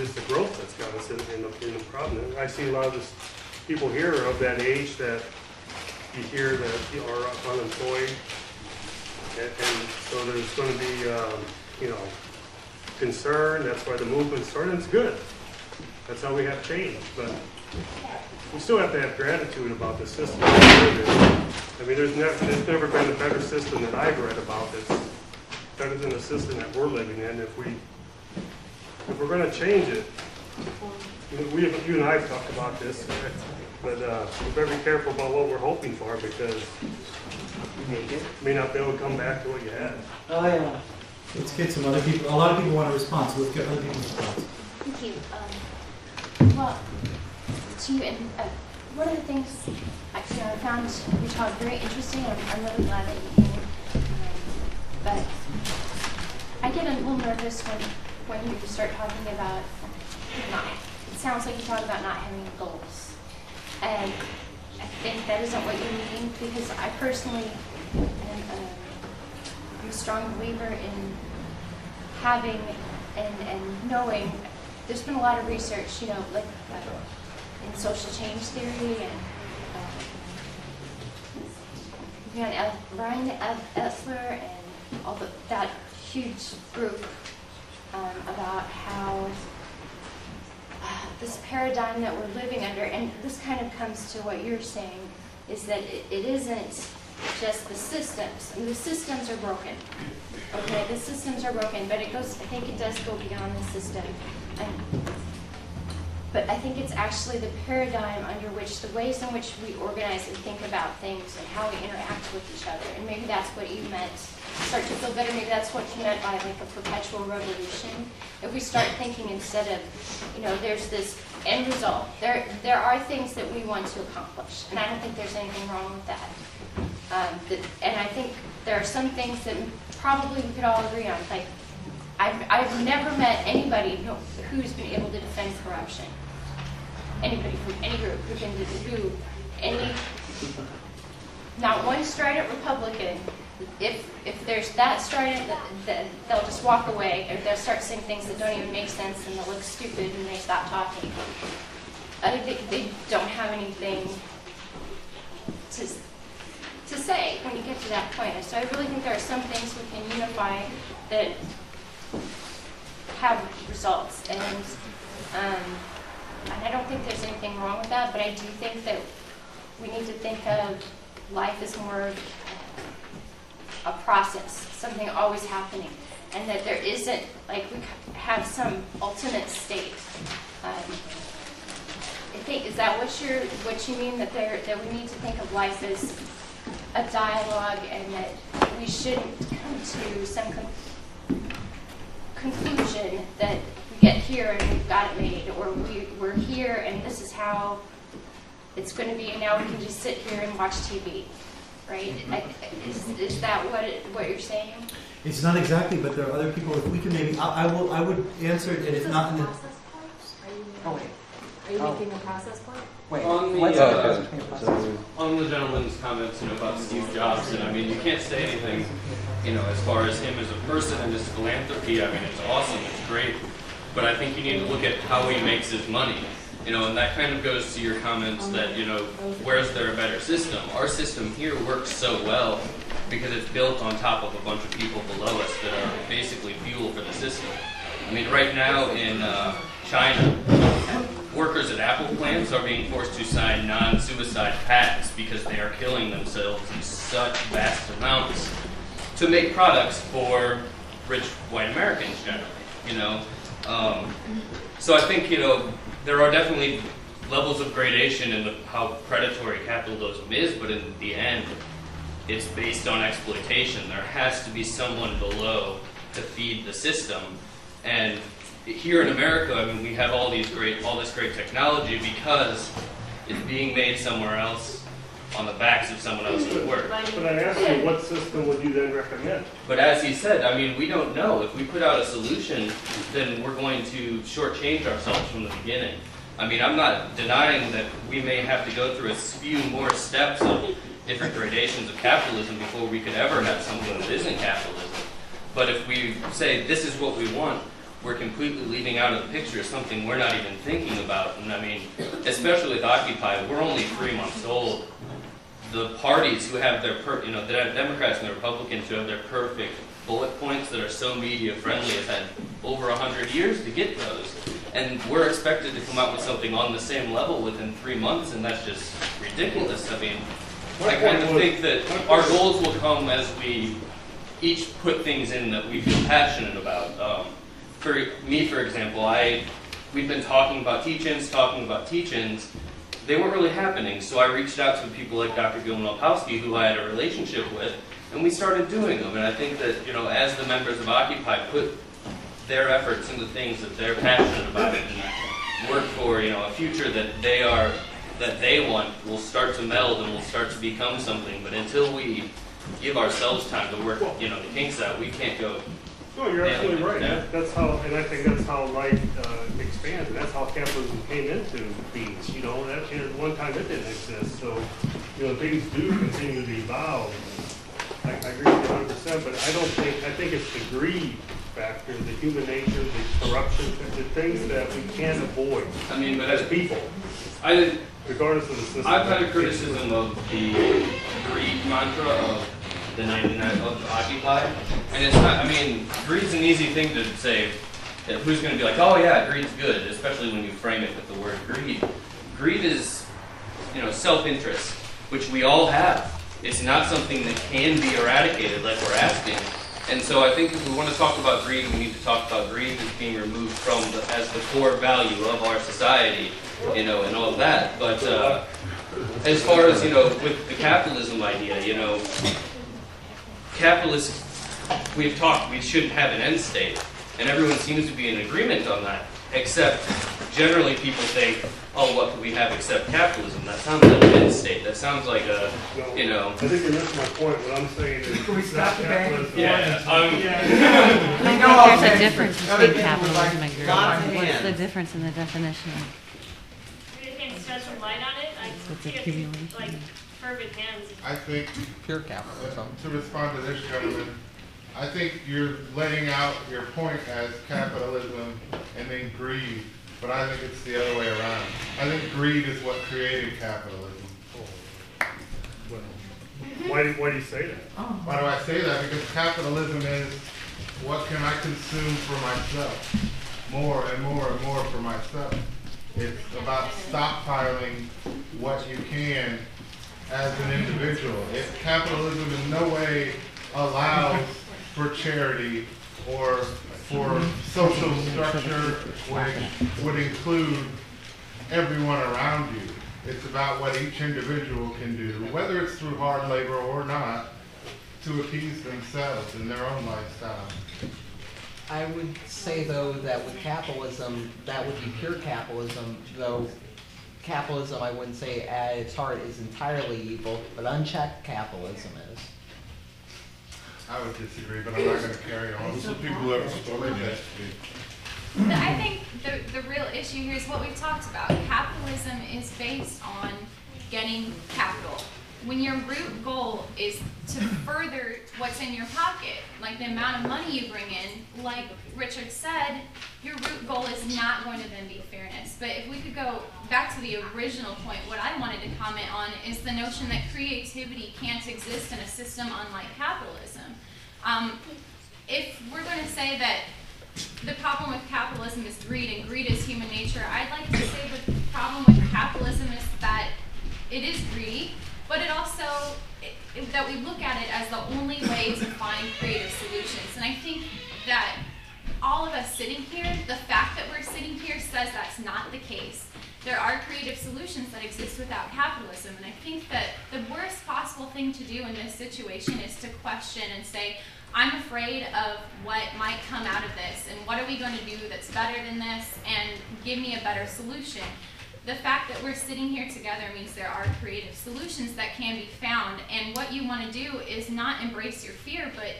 It's the growth that's got us in the problem. And I see a lot of this people here of that age that you hear that are unemployed, and so there's going to be you know, concern. That's why the movement started. It's good. That's how we have change, but we still have to have gratitude about the system. I mean, there's never been a better system that I've read about that's better than the system that we're living in. If we're going to change it, you and I have talked about this, but we better be careful about what we're hoping for, because you may not be able to come back to what you had. Oh yeah. Let's get some other people. A lot of people want a response. So let's get other people's response. Thank you. Well, one of the things actually I found you talk very interesting, and I'm really glad that you came. But I get a little nervous when you start talking about it sounds like you talk about not having goals. And I think that isn't what you mean, because I personally am a strong believer in having and knowing. There's been a lot of research, you know, like in social change theory, and Ryan Esler and all that huge group about how this paradigm that we're living under, and this kind of comes to what you're saying, is that it isn't just the systems. I mean, the systems are broken. Okay, the systems are broken, but it goes, I think it does go beyond the system. But I think it's actually the paradigm under which the ways in which we organize and think about things and how we interact with each other. And maybe that's what you meant. Start to feel better. Maybe that's what you meant by like a perpetual revolution. If we start thinking instead of, you know, there's this end result. There are things that we want to accomplish, and I don't think there's anything wrong with that. And I think there are some things that probably we could all agree on, like. I've never met anybody who's been able to defend corruption. Anybody from any group who can do any, not one strident Republican. If there's that strident, they'll just walk away, or they'll start saying things that don't even make sense, and they'll look stupid, and they stop talking. I think they don't have anything to say when you get to that point. So I really think there are some things we can unify that have results, and I don't think there's anything wrong with that, but I do think that we need to think of life as more of a process, something always happening, and that there isn't, like, we have some ultimate state. I think, is that what you mean, that that we need to think of life as a dialogue, and that we shouldn't come to some conclusion that we get here and we've got it made, or we're here and this is how it's going to be, and now we can just sit here and watch TV, right? Is that what you're saying? It's not exactly, but there are other people. If we can maybe, I would answer it, and if not, in the process part. Are you making the process part? Wait, on the gentleman's comments, you know, about Steve Jobs, and I mean, you can't say anything, you know, as far as him as a person and his philanthropy. I mean, it's awesome, it's great, but I think you need to look at how he makes his money. You know, and that kind of goes to your comments that, you know, where's there a better system? Our system here works so well because it's built on top of a bunch of people below us that are basically fuel for the system. I mean, right now in China, workers at Apple plants are being forced to sign non-suicide patents because they are killing themselves in such vast amounts to make products for rich white Americans generally, you know. So I think, you know, there are definitely levels of gradation in how predatory capitalism is, but in the end, it's based on exploitation. There has to be someone below to feed the system. And here in America, I mean, we have all this great technology because it's being made somewhere else on the backs of someone else's work. But I asked you, what system would you then recommend? But as he said, I mean, we don't know. If we put out a solution, then we're going to shortchange ourselves from the beginning. I mean, I'm not denying that we may have to go through a few more steps of different gradations of capitalism before we could ever have something that isn't capitalism. But if we say, this is what we want, we're completely leaving out of the picture something we're not even thinking about. And I mean, especially with Occupy, we're only 3 months old. The parties who have their, you know, the Democrats and the Republicans who have their perfect bullet points that are so media-friendly have had over 100 years to get those. And we're expected to come out with something on the same level within 3 months, and that's just ridiculous. I mean, I kind of think that our goals will come as we each put things in that we feel passionate about. For me, for example, we've been talking about teach-ins. They weren't really happening, so I reached out to people like Dr. Gilman-Opalsky, who I had a relationship with, and we started doing them. And I think that, you know, as the members of Occupy put their efforts into things that they're passionate about and work for, you know, a future that they want, will start to meld and will start to become something. But until we give ourselves time to work, you know, the kinks out, we can't go. No, you're absolutely right. That's how, and I think that's how life expands, and that's how capitalism came into being. You know, that at one time it didn't exist, so you know things do continue to evolve. I agree with you 100%, but I think it's the greed factor, the human nature, the corruption, the things that we can't avoid. I mean, but as people, regardless of the system, I've had a criticism of the greed mantra of the 99 of Occupy, and it's not, I mean, greed's an easy thing to say, who's going to be like, oh yeah, greed's good, especially when you frame it with the word greed. Greed is, you know, self-interest, which we all have. It's not something that can be eradicated like we're asking. And so I think if we want to talk about greed, we need to talk about greed as being removed from as the core value of our society, you know, and all of that. But as far as, you know, with the capitalism idea, you know, capitalists, we've talked, we shouldn't have an end state, and everyone seems to be in agreement on that, except generally people think, oh, what do we have except capitalism? That sounds like an end state. That sounds like a, you know... I think you missed my point. What I'm saying is... Can we stop the bank? Yeah. I know there's a difference between capitalism and greed. What's the difference in the definition? Do you think it's just light on it? I think pure capitalism. To respond to this gentleman, I think you're letting out your point as capitalism and then greed But I think it's the other way around. I think greed is what created capitalism. Well, why do you say that? Oh. Why do I say that? Because capitalism is, what can I consume for myself? More and more and more for myself. It's about stockpiling what you can as an individual. If capitalism in no way allows for charity or for social structure, which would include everyone around you. It's about what each individual can do, whether it's through hard labor or not, to appease themselves in their own lifestyle. I would say, though, that with capitalism, that would be pure capitalism, though capitalism, I wouldn't say at its heart is entirely evil, but unchecked capitalism is. I would disagree, but I'm not going to carry on. Some people who have a story that. I think the real issue here is what we've talked about. Capitalism is based on getting capital. When your root goal is to further what's in your pocket, like the amount of money you bring in, like Richard said, your root goal is not going to then be fairness. But if we could go back to the original point, what I wanted to comment on is the notion that creativity can't exist in a system unlike capitalism. If we're going to say that the problem with capitalism is greed and greed is human nature, I'd like to say the problem with capitalism is that it is greedy, but it also, that we look at it as the only way to find creative solutions. And I think that all of us sitting here, the fact that we're sitting here says that's not the case. There are creative solutions that exist without capitalism. And I think that the worst possible thing to do in this situation is to question and say, I'm afraid of what might come out of this, and what are we going to do that's better than this, and give me a better solution. The fact that we're sitting here together means there are creative solutions that can be found, and what you want to do is not embrace your fear, but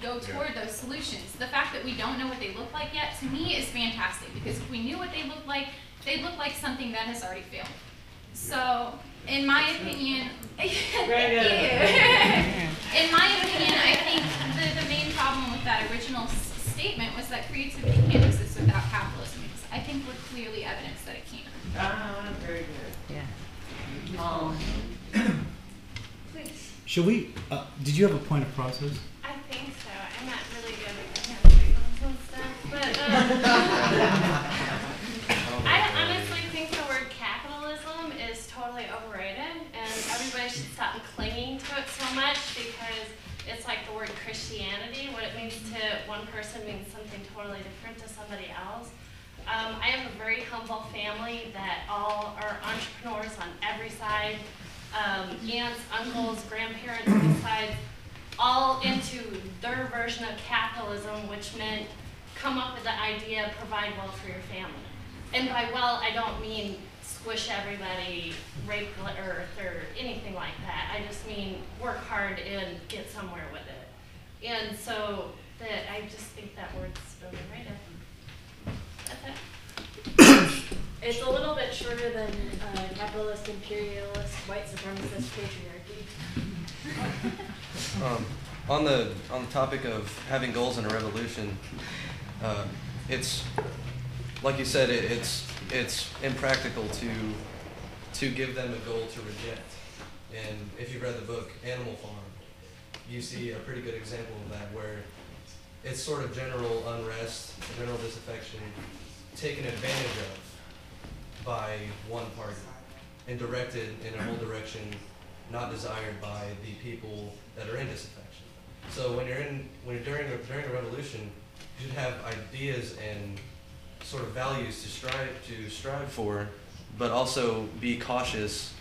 go toward those solutions. The fact that we don't know what they look like yet, to me, is fantastic, because if we knew what they looked like, they'd look like something that has already failed. So, in my opinion, I think the main problem with that original statement was that creativity can't exist without capitalism. I think we're clearly evidence that it can. Ah, very good. Yeah. Please. Should we? Did you have a point of process? I think so. I'm not really good at the chemicals and stuff, but I honestly think the word capitalism is totally overrated, and everybody should stop clinging to it so much, because it's like the word Christianity. What it means to one person means something totally different to somebody else. I have a very humble family that all are entrepreneurs on every side, aunts, uncles, grandparents, both sides, all into their version of capitalism, which meant come up with the idea, provide well for your family. And by well, I don't mean squish everybody, rape the earth, or anything like that. I just mean work hard and get somewhere with it. And so I just think that word's overrated. It's a little bit shorter than capitalist, imperialist, white supremacist patriarchy. On the topic of having goals in a revolution, it's like you said, it's impractical to give them a goal to reject. And if you read the book Animal Farm, you see a pretty good example of that, where it's sort of general unrest, general disaffection, taken advantage of by one party and directed in a whole direction not desired by the people that are in disaffection. So during a revolution, you should have ideas and sort of values to strive for, but also be cautious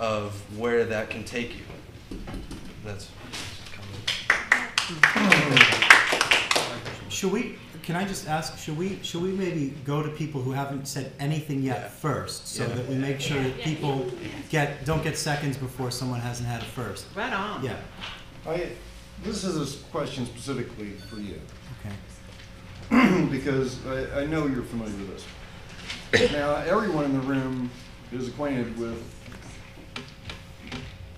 of where that can take you. That's should we? Can I just ask, should we maybe go to people who haven't said anything yet first, so that we make sure that people don't get seconds before someone hasn't had it first? Right on. Yeah. This is a question specifically for you. Okay. Because I know you're familiar with this. Now, everyone in the room is acquainted with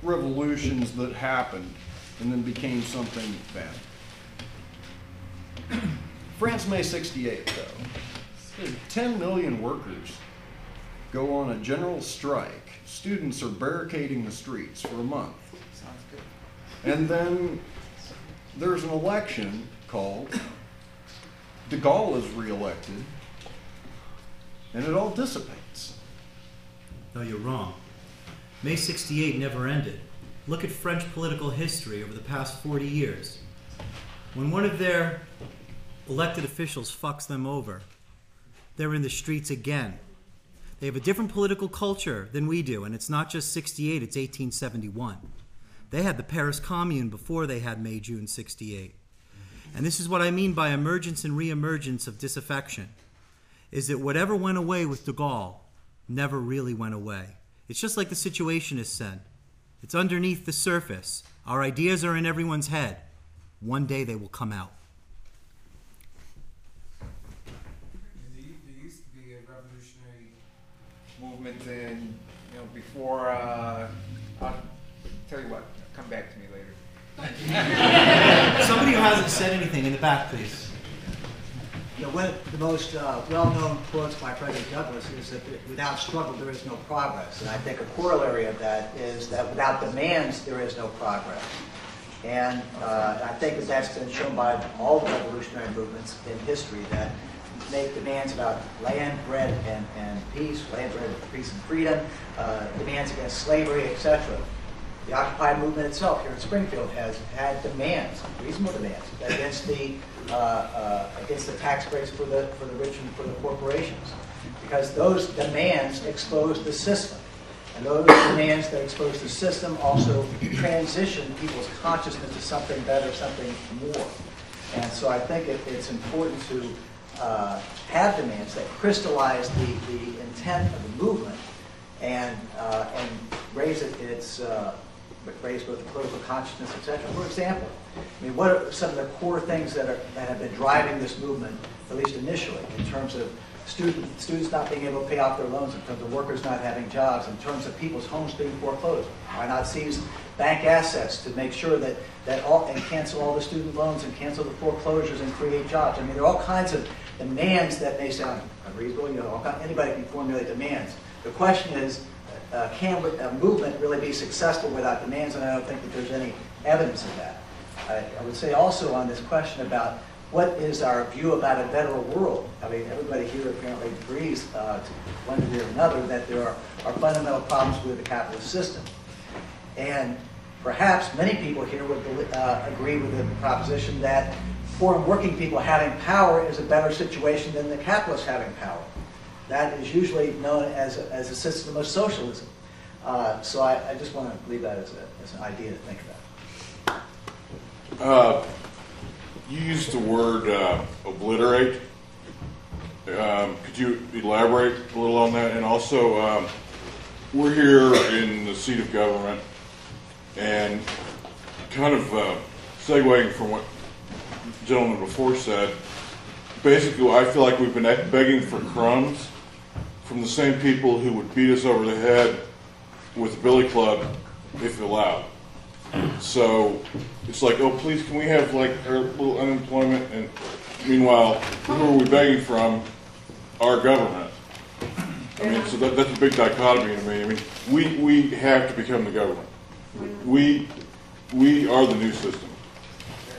revolutions that happened and then became something bad. France, May '68, though. 10 million workers go on a general strike. Students are barricading the streets for a month. Sounds good. And then there's an election called. De Gaulle is reelected, and it all dissipates. No, you're wrong. May 68 never ended. Look at French political history over the past 40 years. When one of their elected officials fucks them over, they're in the streets again. They have a different political culture than we do, and it's not just 68, it's 1871. They had the Paris Commune before they had May, June 68. And this is what I mean by emergence and reemergence of disaffection, is that whatever went away with de Gaulle never really went away. It's just like the Situationists said. It's underneath the surface. Our ideas are in everyone's head. One day they will come out. There used to be a revolutionary movement in, you know, before, I'll tell you what, come back to me later. Somebody who hasn't said anything in the back, please. You know, one of the most well-known quotes by Frederick Douglass is that without struggle there is no progress. And I think a corollary of that is that without demands there is no progress. And I think that that's been shown by all the revolutionary movements in history that make demands about land, bread, and peace, land, bread, peace, and freedom, demands against slavery, etc. The Occupy movement itself here in Springfield has had demands, reasonable demands, against the tax breaks for the rich and for the corporations, because those demands expose the system, and those demands that expose the system also transition people's consciousness to something better, something more. And so I think it's important to have demands that crystallize the intent of the movement and raise it raise both the political consciousness, etc. For example, I mean, what are some of the core things that have been driving this movement, at least initially, in terms of students not being able to pay off their loans, in terms of workers not having jobs, in terms of people's homes being foreclosed? Why not seize bank assets to make sure that cancel all the student loans and cancel the foreclosures and create jobs? I mean, there are all kinds of demands that may sound unreasonable. You know, anybody can formulate demands. The question is, can a movement really be successful without demands? And I don't think that there's any evidence of that. I would say also on this question about what is our view about a better world. I mean, everybody here apparently agrees to one degree or another that there are fundamental problems with the capitalist system. And perhaps many people here would agree with the proposition that foreign working people having power is a better situation than the capitalists having power. That is usually known as a system of socialism. So I just want to leave that as an idea to think about. You used the word obliterate. Could you elaborate a little on that? And also, we're here in the seat of government, and kind of segueing from what the gentleman before said, basically I feel like we've been begging for crumbs from the same people who would beat us over the head with a billy club if allowed. So it's like, oh, please, can we have like our little unemployment? And meanwhile, who are we begging from? Our government. I mean, so that's a big dichotomy to me. I mean, we have to become the government. We are the new system.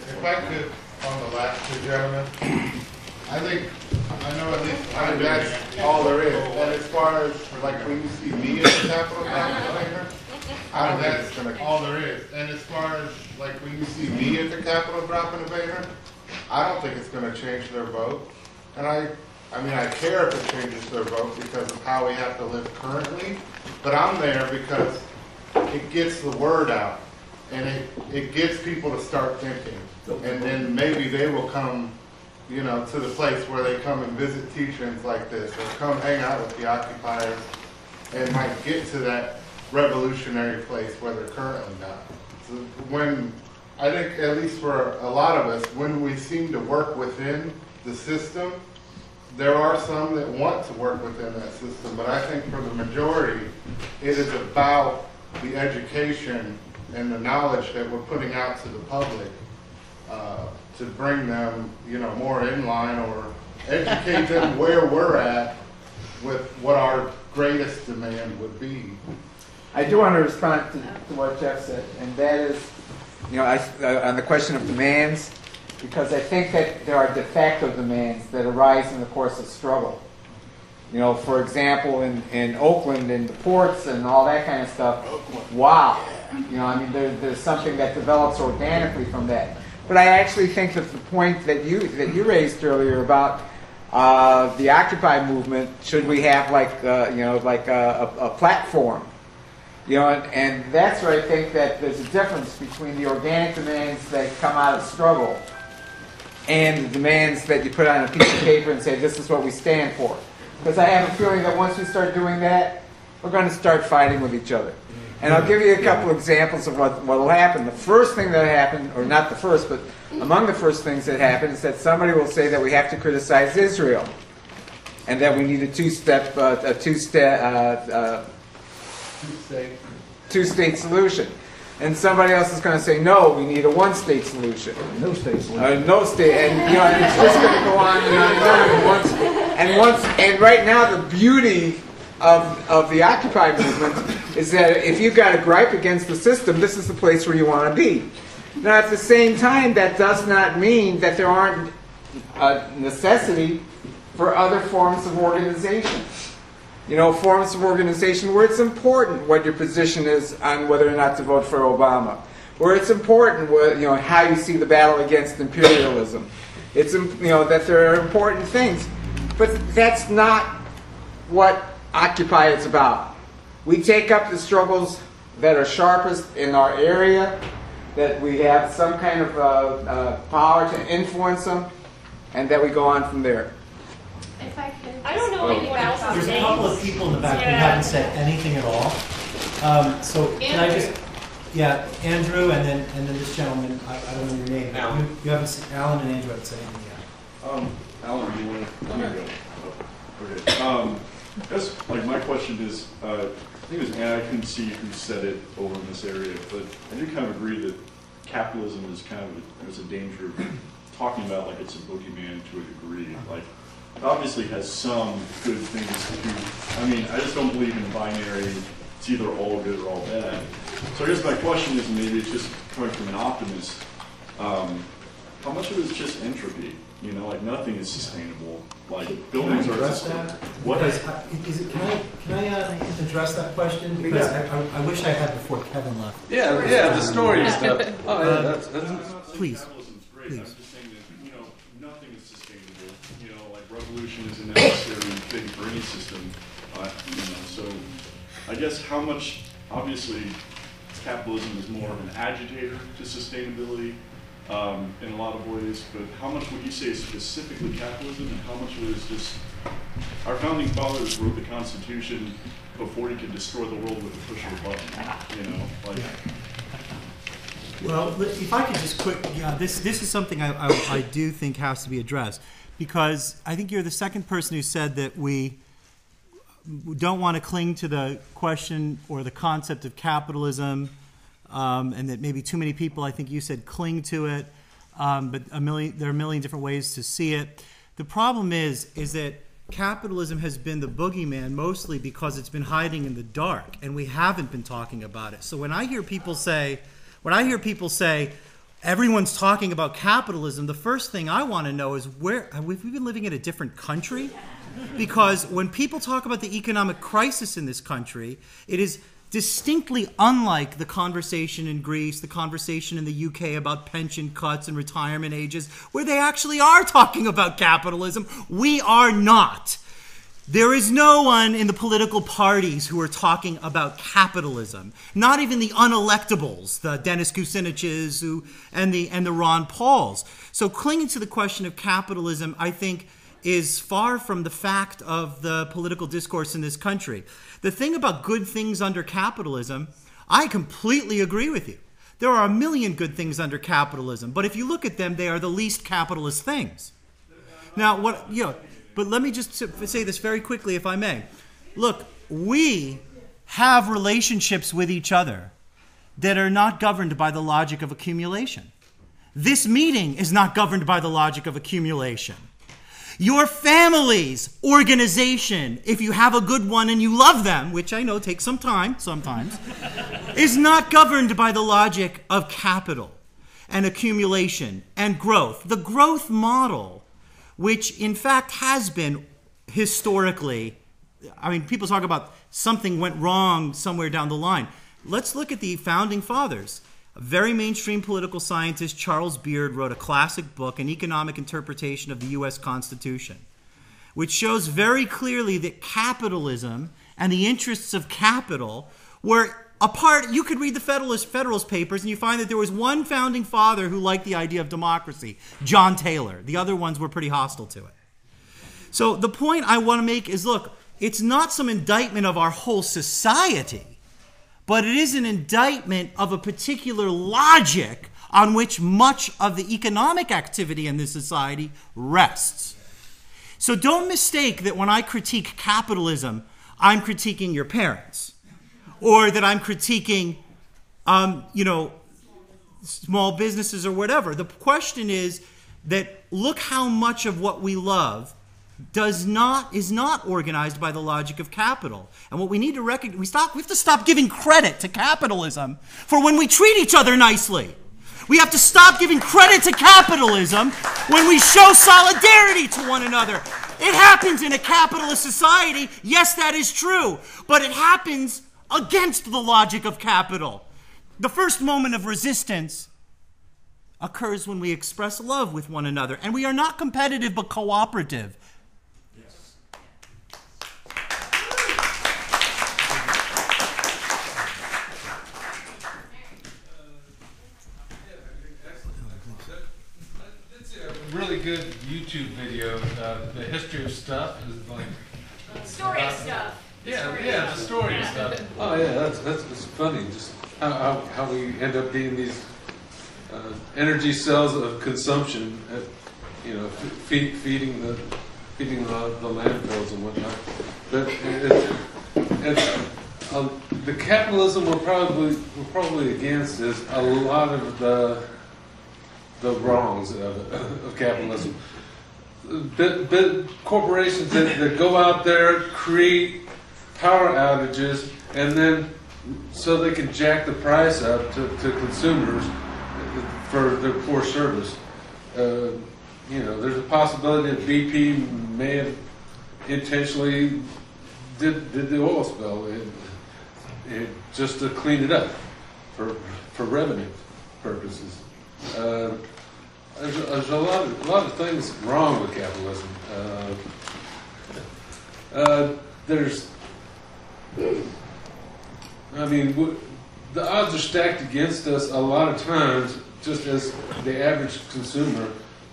If I could, on the last two gentlemen, I think I know at least that's all there is. And as far as like when you see me as a capitalist, I don't think that's all there is. And as far as like when you see me at the Capitol dropping a banner, I don't think it's going to change their vote. And I mean, I care if it changes their vote because of how we have to live currently. But I'm there because it gets the word out, and it gets people to start thinking. And then maybe they will come, you know, to the place where they come and visit teach-ins like this, or come hang out with the occupiers, and might get to that revolutionary place where they're currently not. So when, I think at least for a lot of us, when we seem to work within the system, there are some that want to work within that system, but I think for the majority, it is about the education and the knowledge that we're putting out to the public to bring them, you know, more in line or educate them where we're at with what our greatest demand would be. I do want to respond to what Jeff said, and that is, you know, on the question of demands, because I think that there are de facto demands that arise in the course of struggle. You know, for example, in Oakland and the ports and all that kind of stuff, wow. You know, I mean, there's something that develops organically from that. But I actually think that the point that you raised earlier about the Occupy movement, should we have like a platform? You know, and that's where I think that there's a difference between the organic demands that come out of struggle and the demands that you put on a piece of paper and say, this is what we stand for. Because I have a feeling that once we start doing that, we're going to start fighting with each other. And I'll give you a couple examples of what will happen. The first thing that happened, or not the first, but among the first things that happened, is that somebody will say that we have to criticize Israel and that we need a two-state solution. And somebody else is going to say, no, we need a one-state solution. No-state solution. And, you know, and it's just going to go on and on and on. And right now, the beauty of the Occupy movement is that if you've got a gripe against the system, this is the place where you want to be. Now, at the same time, that does not mean that there aren't a necessity for other forms of organization. You know, forms of organization where it's important what your position is on whether or not to vote for Obama, where it's important, you know, how you see the battle against imperialism. It's, you know, that there are important things. But that's not what Occupy is about. We take up the struggles that are sharpest in our area, that we have some kind of power to influence them, and that we go on from there. If I could, I don't know anyone else's names. There's a couple of people in the back who haven't said anything at all. So can I just, Andrew, and then this gentleman. I don't know your name. Alan. You haven't said, Alan and Andrew haven't said anything yet. Alan, you want to? Okay. I guess like my question is, I think it was Anna. I couldn't see who said it over in this area, but I do kind of agree that capitalism is kind of there's a danger of talking about like it's a boogeyman to a degree, like. It obviously has some good things to do. I mean, I just don't believe in binary. It's either all good or all bad. So I guess my question is, maybe it's just coming from an optimist, how much of it is just entropy? You know, like nothing is sustainable. Like buildings are sustainable. What is it? Can I address that question? Because I wish I had before Kevin left. Yeah, the story and stuff. Oh, yeah, that's please. Revolution is a necessary thing for any system, you know, so I guess how much, obviously, capitalism is more of an agitator to sustainability in a lot of ways, but how much would you say is specifically capitalism and how much of it is just, our founding fathers wrote the Constitution before you could destroy the world with a push of a button, you know, like. Well, if I could just this is something I do think has to be addressed. Because I think you're the second person who said that we don't want to cling to the question or the concept of capitalism, and that maybe too many people, I think you said, cling to it. But there are a million different ways to see it. The problem is that capitalism has been the boogeyman mostly because it's been hiding in the dark, and we haven't been talking about it. So when I hear people say, everyone's talking about capitalism, the first thing I want to know is where have we been living in a different country? Because when people talk about the economic crisis in this country, it is distinctly unlike the conversation in Greece, the conversation in the UK about pension cuts and retirement ages, where they actually are talking about capitalism. We are not. There is no one in the political parties who are talking about capitalism. Not even the unelectables, the Dennis Kuciniches and the Ron Pauls. So clinging to the question of capitalism, I think, is far from the fact of the political discourse in this country. The thing about good things under capitalism, I completely agree with you. There are a million good things under capitalism, but if you look at them, they are the least capitalist things. Now, what you know. But let me just say this very quickly, if I may. Look, we have relationships with each other that are not governed by the logic of accumulation. This meeting is not governed by the logic of accumulation. Your family's organization, if you have a good one and you love them, which I know takes some time sometimes, is not governed by the logic of capital and accumulation and growth. The growth model, which in fact has been historically, I mean, people talk about something went wrong somewhere down the line. Let's look at the founding fathers. A very mainstream political scientist, Charles Beard, wrote a classic book, An Economic Interpretation of the U.S. Constitution, which shows very clearly that capitalism and the interests of capital were apart. You could read the Federalist Papers, and you find that there was one founding father who liked the idea of democracy, John Taylor. The other ones were pretty hostile to it. So the point I want to make is, look, it's not some indictment of our whole society, but it is an indictment of a particular logic on which much of the economic activity in this society rests. So don't mistake that when I critique capitalism, I'm critiquing your parents, or that I'm critiquing, small businesses or whatever. The question is that look how much of what we love is not organized by the logic of capital. And what we need to recognize, we have to stop giving credit to capitalism for when we treat each other nicely. We have to stop giving credit to capitalism when we show solidarity to one another. It happens in a capitalist society, yes, that is true, but it happens against the logic of capital. The first moment of resistance occurs when we express love with one another, and we are not competitive but cooperative. Really good YouTube video, the history of stuff is like story of stuff. The story of stuff. Oh yeah, that's funny. Just how we end up being these energy cells of consumption, feeding the landfills and whatnot. But the capitalism we're probably against is a lot of the wrongs of capitalism. Big corporations that go out there, create power outages, and then so they can jack the price up to consumers for their poor service. There's a possibility that BP may have intentionally did the oil spill just to clean it up for revenue purposes. There's a lot of things wrong with capitalism. The odds are stacked against us a lot of times, just as the average consumer,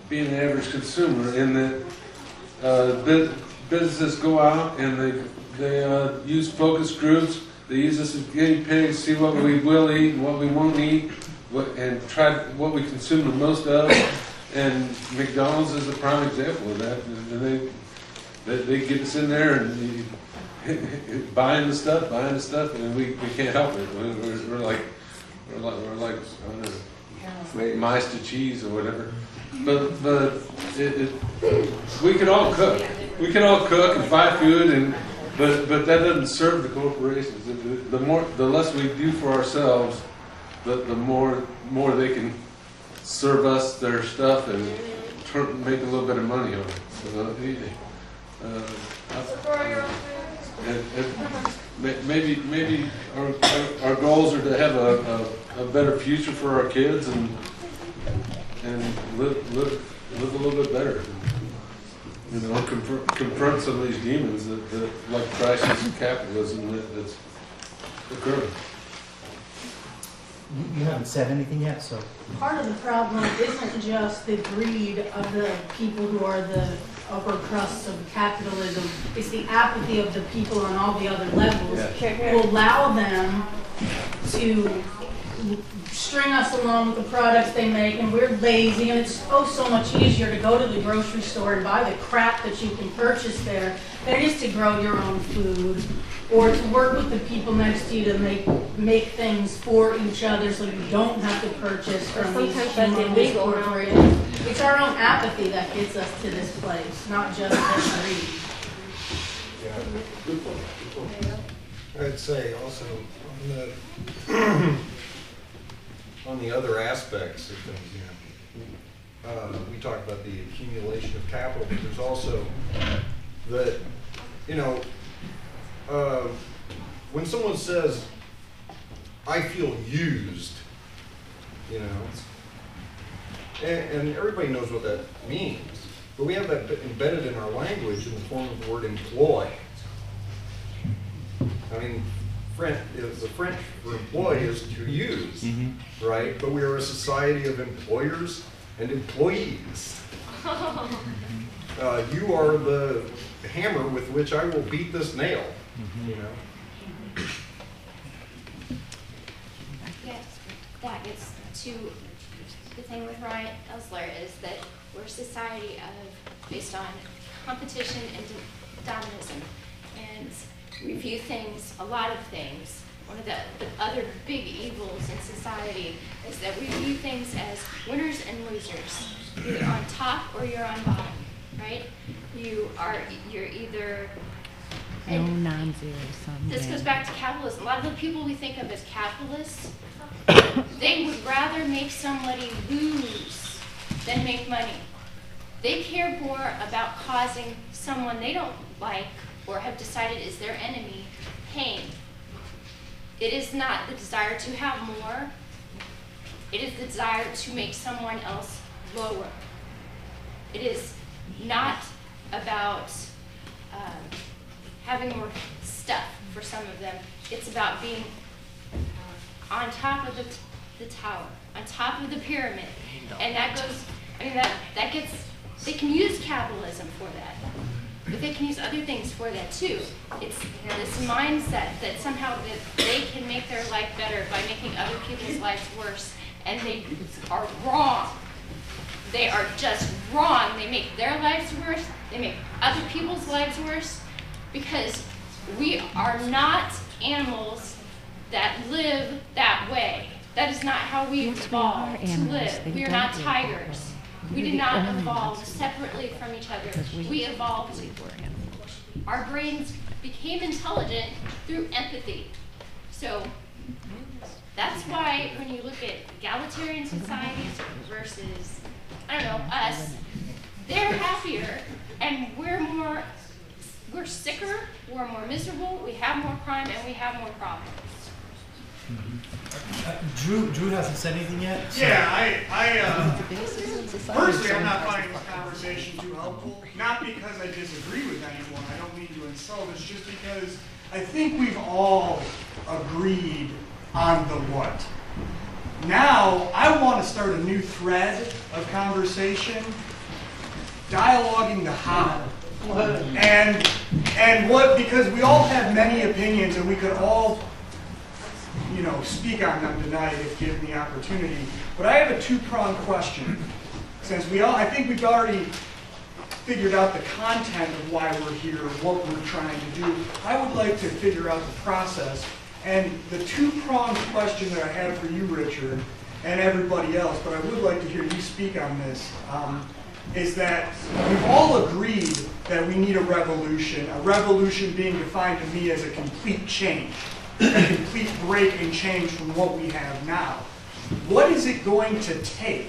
being an average consumer, in that businesses go out and they use focus groups. They use us as guinea pigs, see what we will eat and what we won't eat, and try what we consume the most of, and McDonald's is a prime example of that. And they get us in there and buying the stuff, and we can't help it. We're like I don't know, mice to cheese or whatever. But we can all cook. We can all cook and buy food, but that doesn't serve the corporations. The less we do for ourselves, the more they can serve us their stuff and make a little bit of money on it. Maybe our goals are to have a better future for our kids and live a little bit better. Confront some of these demons that like crisis and capitalism that's occurring. You haven't said anything yet, so. Part of the problem isn't just the greed of the people who are the upper crust of capitalism. It's the apathy of the people on all the other levels who allow them to string us along with the products they make, and we're lazy, and it's so much easier to go to the grocery store and buy the crap that you can purchase there than it is to grow your own food or to work with the people next to you to make things for each other so you don't have to purchase from these huge corporations. It's our own apathy that gets us to this place, not just what we read. Yeah, good point. Good point. I'd say also on the other aspects of things, you know, we talk about the accumulation of capital, but there's also that, you know, when someone says, "I feel used," you know. And everybody knows what that means, but we have that embedded in our language in the form of the word employ. I mean, the French for employ is to use, mm-hmm. right? But we are a society of employers and employees. You are the hammer with which I will beat this nail, mm-hmm. you know? That gets to the thing with Ryan Esler is that we're a society of based on competition and dominism, and we view things, a lot of things. One of the other big evils in society is that we view things as winners and losers. You're on top or you're on bottom, right? You're either. No non-zero sum. This goes back to capitalism. A lot of the people we think of as capitalists, they would rather make somebody lose than make money. They care more about causing someone they don't like or have decided is their enemy pain. It is not the desire to have more. It is the desire to make someone else lower. It is not about having more stuff for some of them. It's about being on top of the tower, on top of the pyramid. And that goes, I mean, that gets, they can use capitalism for that, but they can use other things for that too. It's this mindset that somehow that they can make their life better by making other people's lives worse, and they are wrong. They are just wrong. They make their lives worse, they make other people's lives worse, because we are not animals that live that way. That is not how we evolved to live. We are not tigers. We did not evolve separately from each other. We evolved. Our brains became intelligent through empathy. So that's why when you look at egalitarian societies versus, I don't know, us, they're happier and we're sicker, we're more miserable, we have more crime, and we have more problems. Drew hasn't said anything yet. So. Yeah, personally, I'm not finding this conversation too helpful. Not because I disagree with anyone. I don't mean to insult. It's just because I think we've all agreed on the what. Now, I want to start a new thread of conversation, dialoguing the how. And what, because we all have many opinions, and we could all, you know, speak on them tonight if given the opportunity. But I have a two-pronged question. Since I think we've already figured out the content of why we're here, what we're trying to do, I would like to figure out the process. And the two-pronged question that I have for you, Richard, and everybody else, but I would like to hear you speak on this, is that we've all agreed that we need a revolution being defined to me as a complete change. A complete break and change from what we have now. What is it going to take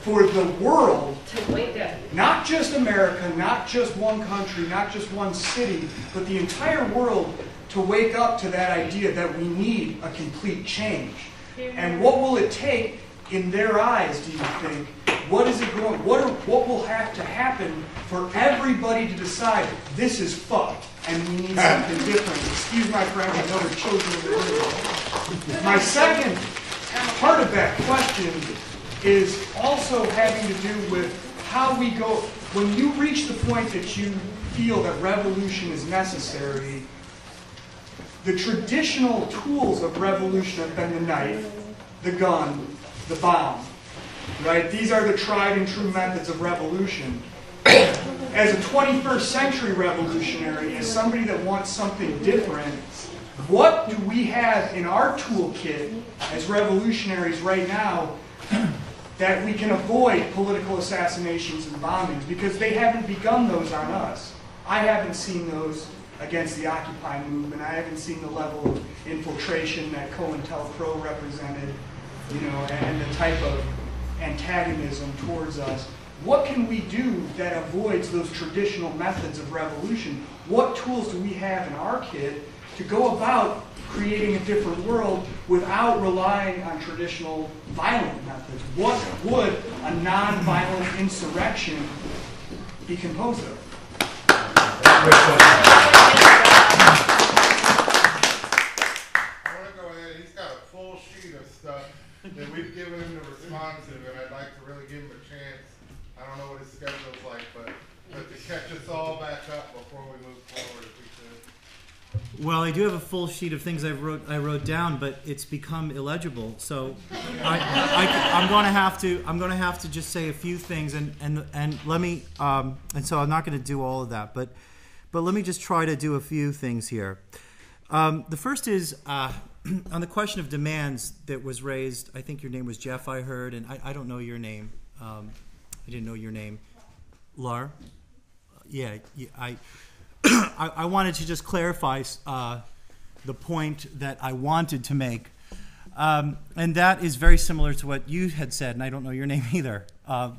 for the world, to wake up? Not just America, not just one country, not just one city, but the entire world to wake up to that idea that we need a complete change? And what will it take in their eyes, do you think? What is it going? What will have to happen for everybody to decide this is fucked and we need something different? Excuse my friend, I know the children in the room. My second part of that question is also having to do with how we go. When you reach the point that you feel that revolution is necessary, the traditional tools of revolution have been the knife, the gun, the bomb. Right? These are the tried and true methods of revolution. As a 21st century revolutionary, as somebody that wants something different, what do we have in our toolkit as revolutionaries right now that we can avoid political assassinations and bombings, because they haven't begun those on us. I haven't seen those against the Occupy movement. I haven't seen the level of infiltration that COINTELPRO represented, you know, and the type of antagonism towards us. What can we do that avoids those traditional methods of revolution? What tools do we have in our kit to go about creating a different world without relying on traditional violent methods? What would a nonviolent insurrection be composed of? I want to go ahead. He's got a full sheet of stuff that we've given him the response to, and I'd like to really give him a chance. I don't know what his schedule's like, but to catch us all back up before we move forward, if we could. Well, I do have a full sheet of things I wrote down, but it's become illegible, so I'm going to have to just say a few things, and let me and so I'm not going to do all of that, but let me just try to do a few things here. The first is on the question of demands that was raised. I think your name was Jeff. I heard, and I don't know your name. I didn't know your name. Lar? Yeah, I wanted to just clarify the point that I wanted to make. And that is very similar to what you had said, and I don't know your name either.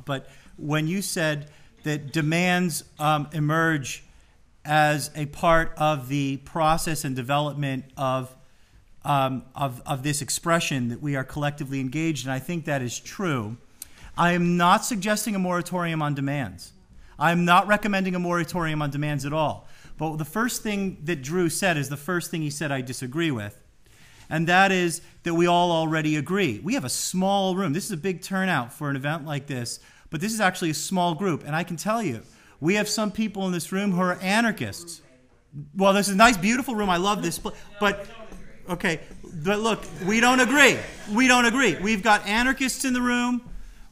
But when you said that demands emerge as a part of the process and development of this expression that we are collectively engaged in, I think that is true. I am not suggesting a moratorium on demands. I am not recommending a moratorium on demands at all. But the first thing that Drew said is the first thing he said I disagree with, and that is that we all already agree. We have a small room. This is a big turnout for an event like this, but this is actually a small group, and I can tell you, we have some people in this room who are anarchists. Well, this is a nice, beautiful room. I love this place, but... okay, but look, we don't agree. We don't agree. We've got anarchists in the room.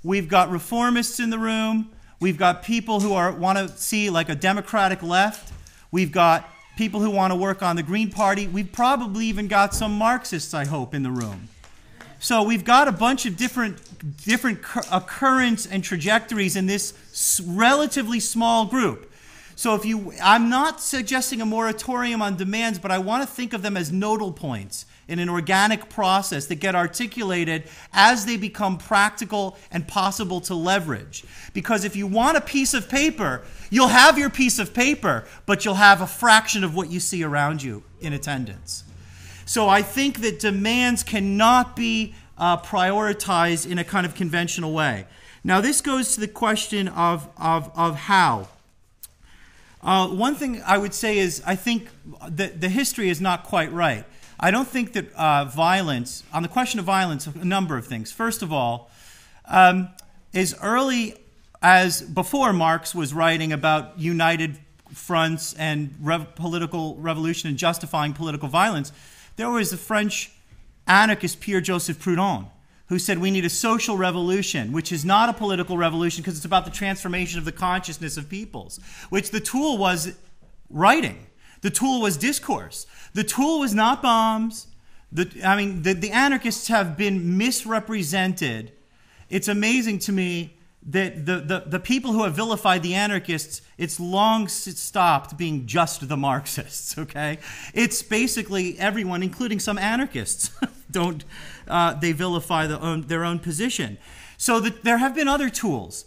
We've got reformists in the room. We've got people who want to see like a democratic left. We've got people who want to work on the Green Party. We've probably even got some Marxists, I hope, in the room. So we've got a bunch of different currents and trajectories in this relatively small group. So if you, I'm not suggesting a moratorium on demands, but I want to think of them as nodal points in an organic process that get articulated as they become practical and possible to leverage. Because if you want a piece of paper, you'll have your piece of paper, but you'll have a fraction of what you see around you in attendance. So I think that demands cannot be prioritized in a kind of conventional way. Now this goes to the question of how. One thing I would say is I think that the history is not quite right. I don't think that violence, on the question of violence, a number of things. First of all, as early as before Marx was writing about united fronts and political revolution and justifying political violence, there was the French anarchist Pierre Joseph Proudhon, who said we need a social revolution, which is not a political revolution because it's about the transformation of the consciousness of peoples, which the tool was writing. The tool was discourse. The tool was not bombs. The anarchists have been misrepresented. It's amazing to me that the people who have vilified the anarchists, it's long stopped being just the Marxists, okay? It's basically everyone, including some anarchists, they vilify their own position. So there have been other tools.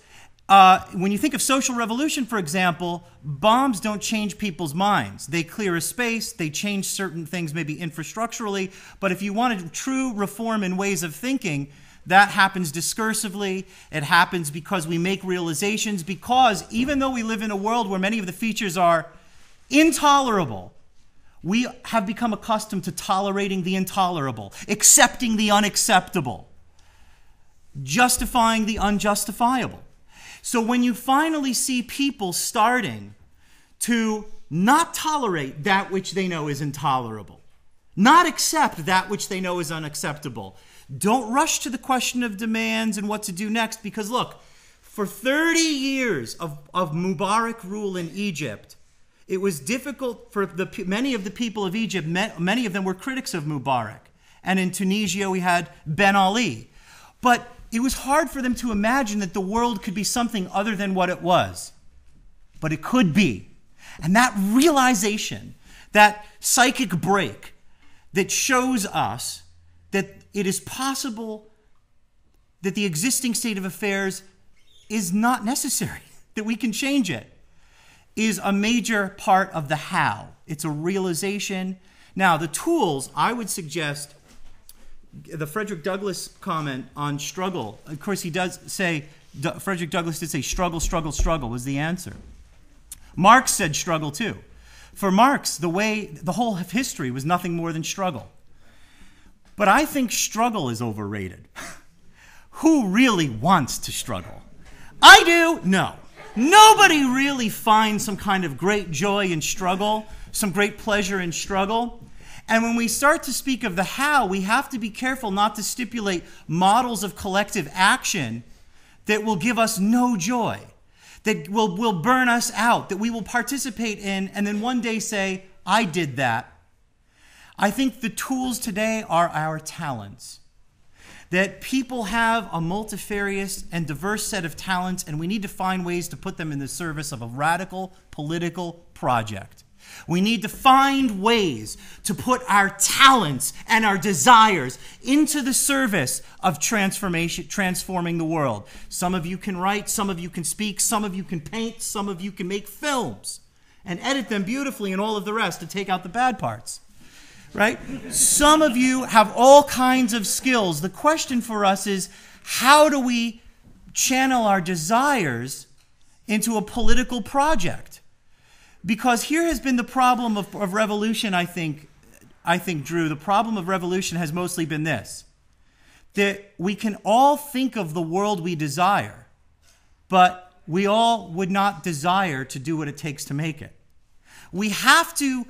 When you think of social revolution, for example, bombs don't change people's minds. They clear a space, they change certain things, maybe infrastructurally, but if you wanted true reform in ways of thinking, that happens discursively. It happens because we make realizations, because even though we live in a world where many of the features are intolerable, we have become accustomed to tolerating the intolerable, accepting the unacceptable, justifying the unjustifiable. So when you finally see people starting to not tolerate that which they know is intolerable, not accept that which they know is unacceptable, don't rush to the question of demands and what to do next, because look, for 30 years of Mubarak rule in Egypt, it was difficult for many of the people of Egypt, many of them were critics of Mubarak. And in Tunisia, we had Ben Ali. But It was hard for them to imagine that the world could be something other than what it was, but it could be. And that realization, that psychic break that shows us that it is possible that the existing state of affairs is not necessary, that we can change it, is a major part of the how. It's a realization. Now, the tools, I would suggest, the Frederick Douglass comment on struggle, of course he does say, Frederick Douglass did say struggle, struggle, struggle was the answer. Marx said struggle too. For Marx, the whole of history was nothing more than struggle. But I think struggle is overrated. Who really wants to struggle? I do? No. Nobody really finds some kind of great joy in struggle, some great pleasure in struggle. And when we start to speak of the how, we have to be careful not to stipulate models of collective action that will give us no joy, that will burn us out, that we will participate in, and then one day say, I did that. I think the tools today are our talents, that people have a multifarious and diverse set of talents, and we need to find ways to put them in the service of a radical political project. We need to find ways to put our talents and our desires into the service of transformation, transforming the world. Some of you can write, some of you can speak, some of you can paint, some of you can make films and edit them beautifully and all of the rest to take out the bad parts, right? Some of you have all kinds of skills. The question for us is, how do we channel our desires into a political project? Because here has been the problem of revolution, I think, Drew. The problem of revolution has mostly been this, that we can all think of the world we desire, but we all would not desire to do what it takes to make it. We have to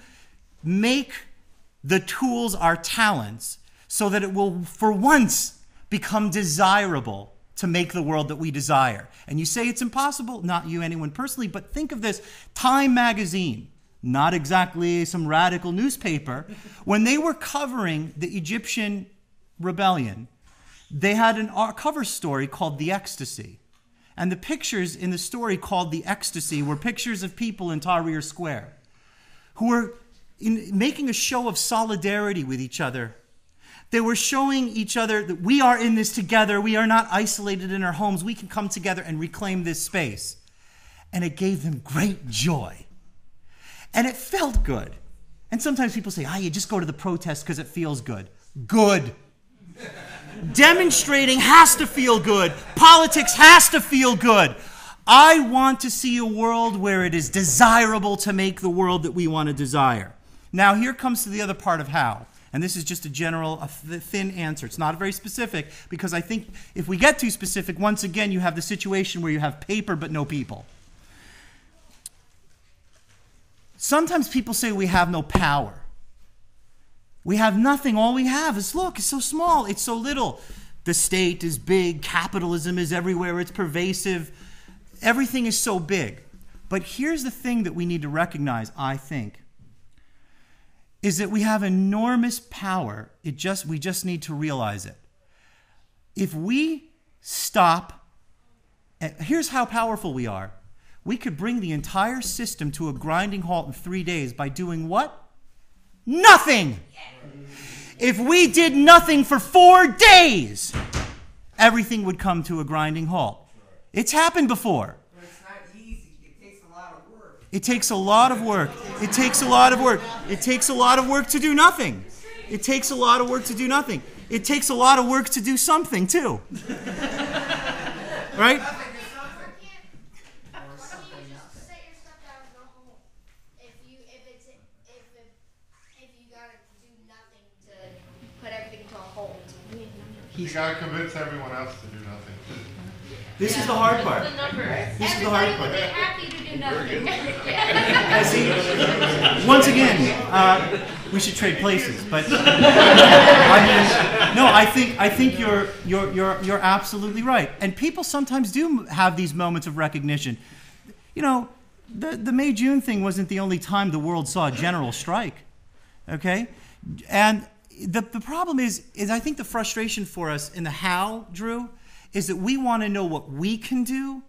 make the tools our talents so that it will, for once, become desirable to make the world that we desire. And you say it's impossible, not you, anyone personally, but think of this. Time magazine, not exactly some radical newspaper, when they were covering the Egyptian rebellion, they had a cover story called The Ecstasy. And the pictures in the story called The Ecstasy were pictures of people in Tahrir Square who were making a show of solidarity with each other. They were showing each other that we are in this together. We are not isolated in our homes. We can come together and reclaim this space. And it gave them great joy. And it felt good. And sometimes people say, you just go to the protest because it feels good. Good. Demonstrating has to feel good. Politics has to feel good. I want to see a world where it is desirable to make the world that we want to desire. Now, here comes to the other part of how. And this is just a general, thin answer. It's not very specific, because I think if we get too specific, once again, you have the situation where you have paper but no people. Sometimes people say we have no power. We have nothing. All we have is, look, it's so small. It's so little. The state is big. Capitalism is everywhere. It's pervasive. Everything is so big. But here's the thing that we need to recognize, I think, is that we have enormous power. We just need to realize it. If we stop, here's how powerful we are. We could bring the entire system to a grinding halt in 3 days by doing what? Nothing. If we did nothing for 4 days, everything would come to a grinding halt. It's happened before. It takes a lot of work. It takes a lot of work. It takes a lot of work to do nothing. It takes a lot of work to do nothing. It takes a lot of work to do something, too. Right? If you got to do nothing to put everything to a halt. You got to convince everyone else to do nothing. This is the hard part. This is the hard part. See, once again, we should trade places. But I mean, no, I think you're absolutely right. And people sometimes do have these moments of recognition. You know, the May-June thing wasn't the only time the world saw a general strike. Okay, and the problem is I think the frustration for us in the how, Drew, is that we want to know what we can do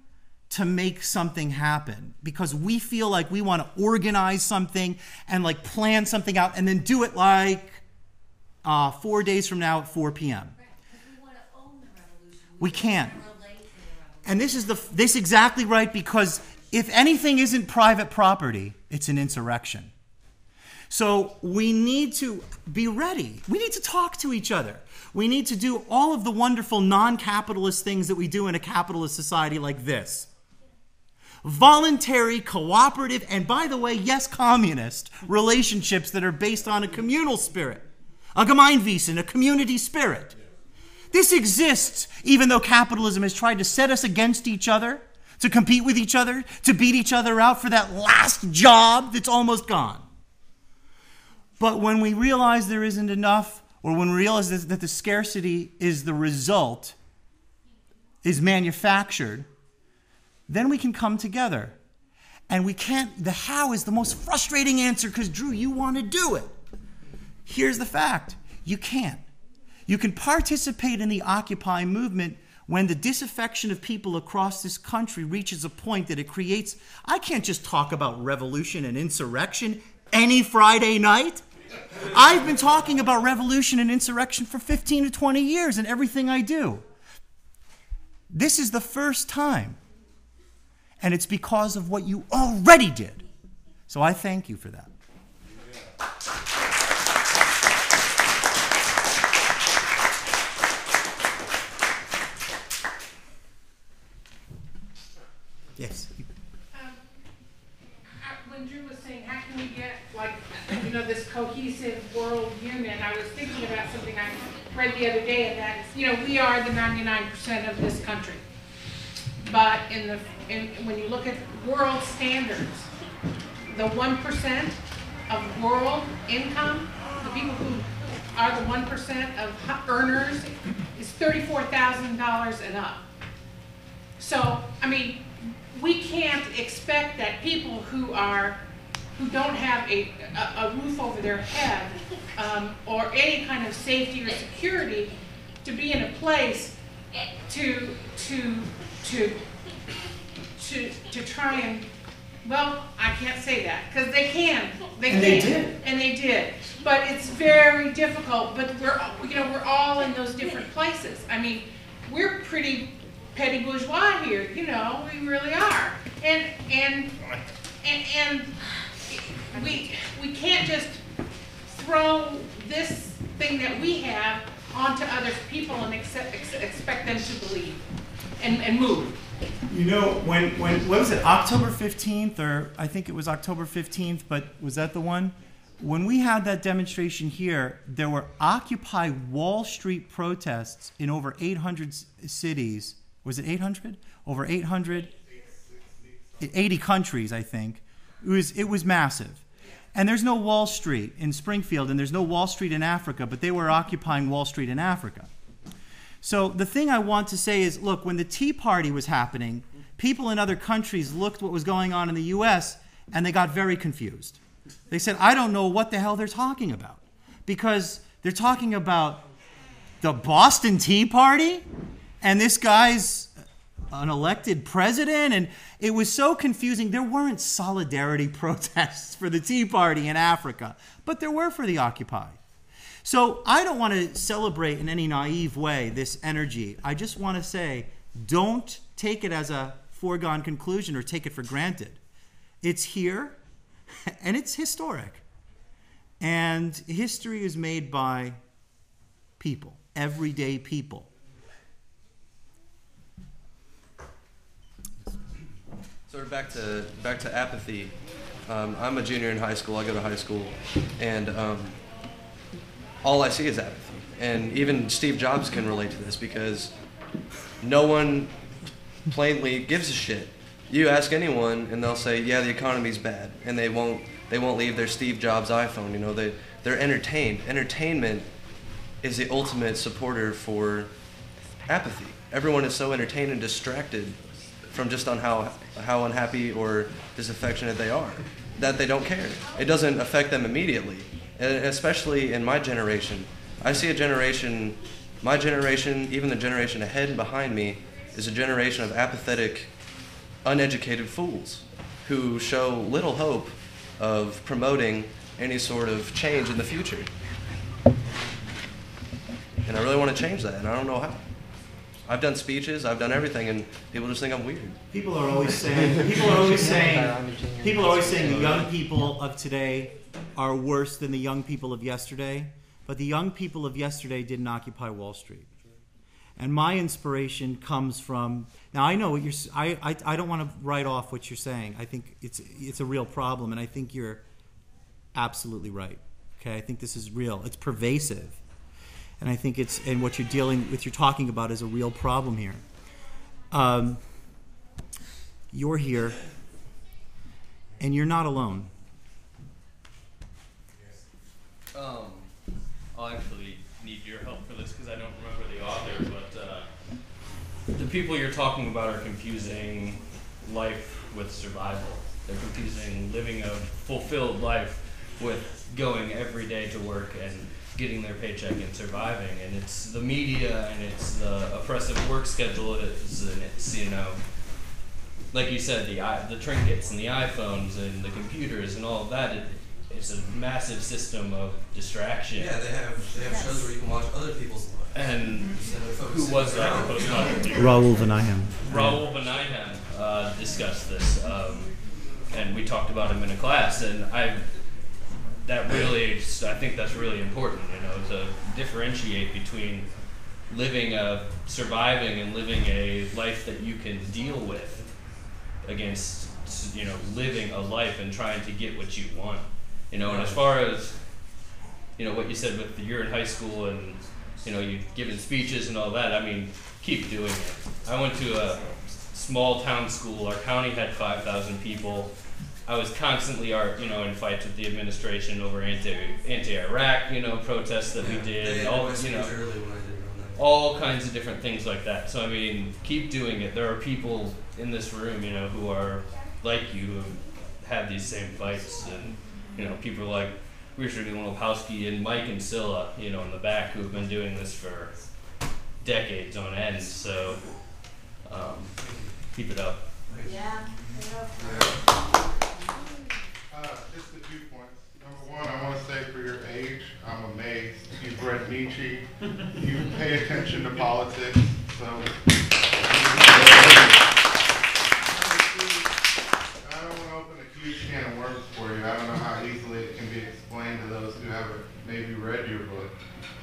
to make something happen, because we feel like we want to organize something and like plan something out and then do it like 4 days from now at 4 p.m. Right, because we want to own the revolution. We can't. And this is exactly right, because if anything isn't private property, it's an insurrection. So we need to be ready. We need to talk to each other. We need to do all of the wonderful non-capitalist things that we do in a capitalist society like this. Voluntary, cooperative, and by the way, yes, communist relationships that are based on a communal spirit, a Gemeinwesen, a community spirit. This exists even though capitalism has tried to set us against each other, to compete with each other, to beat each other out for that last job that's almost gone. But when we realize there isn't enough, or when we realize that the scarcity is the result, is manufactured, then we can come together. And we can't, the how is the most frustrating answer, because Drew, you want to do it. Here's the fact, you can't. You can participate in the Occupy movement when the disaffection of people across this country reaches a point that it creates, I can't just talk about revolution and insurrection any Friday night. I've been talking about revolution and insurrection for 15 to 20 years in everything I do. This is the first time, and it's because of what you already did. So I thank you for that. Yes. When Drew was saying, how can we get, like, you know, this cohesive world union, I was thinking about something I read the other day, and that, you know, we are the 99% of this country. But when you look at world standards, the 1% of world income, the people who are the 1% of earners, is $34,000 and up. So, I mean, we can't expect that people who don't have a roof over their head or any kind of safety or security to be in a place to try and, well, I can't say that, because they can. They did. But it's very difficult. But we're all in those different places. I mean, we're pretty petty bourgeois here, you know, we really are, and we can't just throw this thing that we have onto other people and expect them to believe and move. You know, when what was it, October 15th, or I think it was October 15th, but was that the one? When we had that demonstration here, there were Occupy Wall Street protests in over 800 cities. Was it 800? Over 800, 80 countries, I think. It was massive. And there's no Wall Street in Springfield, and there's no Wall Street in Africa, but they were occupying Wall Street in Africa. So the thing I want to say is, look, when the Tea Party was happening, people in other countries looked what was going on in the US, and they got very confused. They said, I don't know what the hell they're talking about, because they're talking about the Boston Tea Party? And this guy's an elected president, and it was so confusing. There weren't solidarity protests for the Tea Party in Africa, but there were for the Occupy. So I don't want to celebrate in any naive way this energy. I just want to say, don't take it as a foregone conclusion or take it for granted. It's here, and it's historic. And history is made by people, everyday people. Sort of back to apathy. I'm a junior in high school. I go to high school, and all I see is apathy. And even Steve Jobs can relate to this, because no one plainly gives a shit. You ask anyone, and they'll say, "Yeah, the economy's bad," and they won't leave their Steve Jobs iPhone. You know, they're entertained. Entertainment is the ultimate supporter for apathy. Everyone is so entertained and distracted from just on how unhappy or disaffectionate they are, that they don't care. It doesn't affect them immediately, and especially in my generation. I see a generation My generation, even the generation ahead and behind me, is a generation of apathetic, uneducated fools who show little hope of promoting any sort of change in the future. And I really want to change that, and I don't know how. I've done speeches, I've done everything, and people just think I'm weird. People are always saying, the young people of today are worse than the young people of yesterday, but the young people of yesterday didn't occupy Wall Street. And my inspiration comes from, now I know what you're, I don't want to write off what you're saying. I think it's a real problem, and I think you're absolutely right. Okay, I think this is real. It's pervasive. And I think it's, and what you're dealing with, you're talking about is a real problem here. You're here, and you're not alone. I'll actually need your help for this because I don't remember the author, but the people you're talking about are confusing life with survival. They're confusing living a fulfilled life with going every day to work and getting their paycheck and surviving, and it's the media and it's the oppressive work schedule and it's, you know, like you said, the trinkets and the iPhones and the computers and all of that. It's a massive system of distraction. Yeah, they have shows where you can watch other people's lives. And who was that? Raoul Vanahem. Raoul Vanahem discussed this, and we talked about him in a class, and I think that's really important, you know, to differentiate between surviving and living a life that you can deal with against, you know, living a life and trying to get what you want, you know. And as far as, you know, what you said with you're in high school and, you know, you've given speeches and all that, I mean, keep doing it. I went to a small town school. Our county had 5,000 people. I was constantly, in fights with the administration over anti-Iraq, protests that we did, all kinds of different things like that. So I mean, keep doing it. There are people in this room, who are like you, who have these same fights, and people like Richard Gilman-Opalsky and Mike and Scylla, in the back, who have been doing this for decades on end. So keep it up. Yeah. Just a few points. Number one, I want to say, for your age, I'm amazed. You've read Nietzsche. You pay attention to politics. So, I don't want to open a huge can of worms for you. I don't know how easily it can be explained to those who haven't maybe read your book.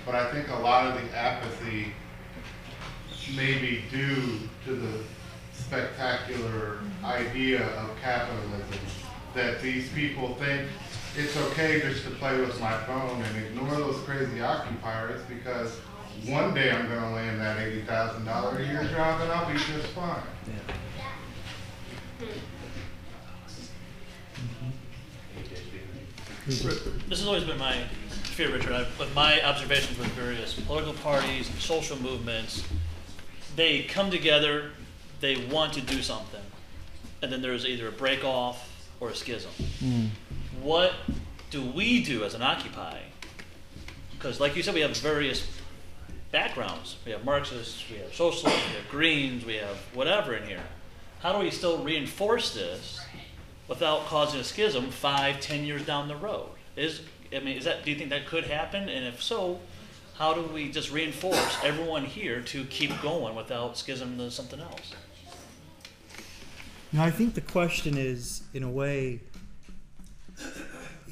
But I think a lot of the apathy may be due to the spectacular idea of capitalism, that these people think it's okay just to play with my phone and ignore those crazy occupiers, because one day I'm going to land that $80,000 a year job and I'll be just fine. Yeah. This has always been my fear, Richard, but my observations with various political parties and social movements, they come together, they want to do something, and then there's either a break-off or a schism. Mm. What do we do as an Occupy? Because like you said, we have various backgrounds. We have Marxists, we have socialists, we have Greens, we have whatever in here. How do we still reinforce this without causing a schism 5, 10 years down the road? Do you think that could happen? And if so, how do we just reinforce everyone here to keep going without schism to something else? Now, I think the question is, in a way,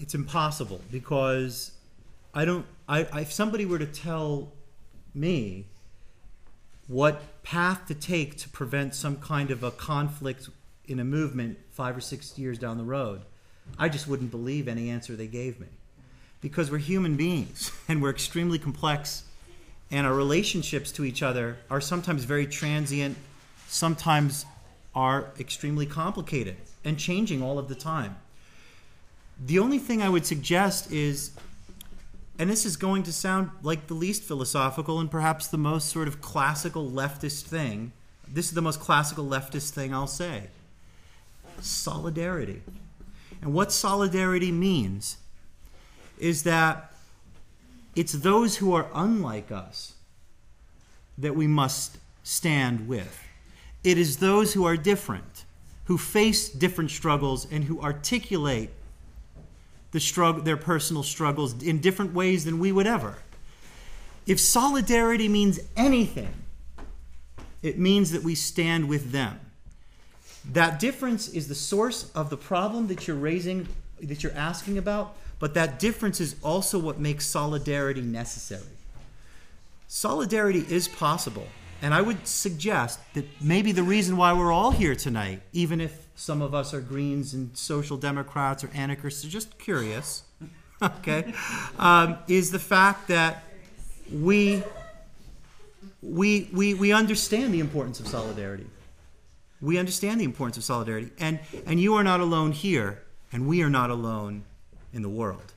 it's impossible, because if somebody were to tell me what path to take to prevent some kind of a conflict in a movement 5 or 6 years down the road, I just wouldn't believe any answer they gave me, because we're human beings and we're extremely complex, and our relationships to each other are sometimes very transient, sometimes are extremely complicated and changing all of the time. The only thing I would suggest is, and this is going to sound like the least philosophical and perhaps the most sort of classical leftist thing, this is the most classical leftist thing I'll say: solidarity. And what solidarity means is that it's those who are unlike us that we must stand with. It is those who are different, who face different struggles, and who articulate the their personal struggles in different ways than we would ever. If solidarity means anything, it means that we stand with them. That difference is the source of the problem that you're raising, that you're asking about, but that difference is also what makes solidarity necessary. Solidarity is possible, and I would suggest that maybe the reason why we're all here tonight, even if some of us are Greens and Social Democrats or anarchists, are just curious, okay, is the fact that we understand the importance of solidarity. We understand the importance of solidarity. And you are not alone here, and we are not alone in the world.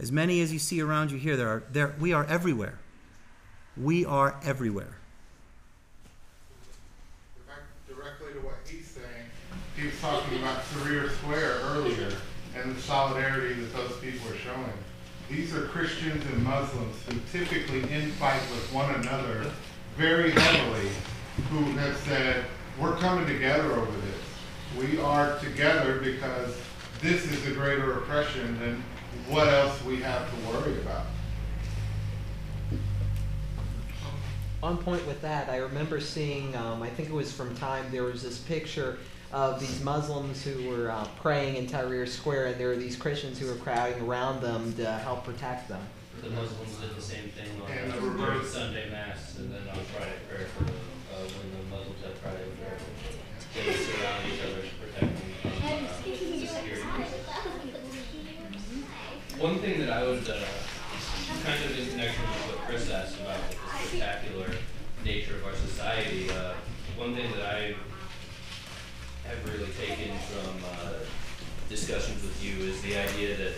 As many as you see around you here, we are everywhere. We are everywhere. Directly to what he's saying, he was talking about Tahrir Square earlier and the solidarity that those people are showing. These are Christians and Muslims who typically infight with one another very heavily, who have said, we're coming together over this. We are together because this is a greater oppression than what else we have to worry about. On point with that, I remember seeing, I think it was from Time, there was this picture of these Muslims who were praying in Tahrir Square, and there were these Christians who were crowding around them to help protect them. The Muslims did the same thing on Sunday Mass, and then on Friday prayer for when the Muslims had Friday prayer. They would surround each other to protect them from security. One thing that I would, kind of in connection with what Chris asked about the spectacular nature of our society, one thing that I have really taken from discussions with you is the idea that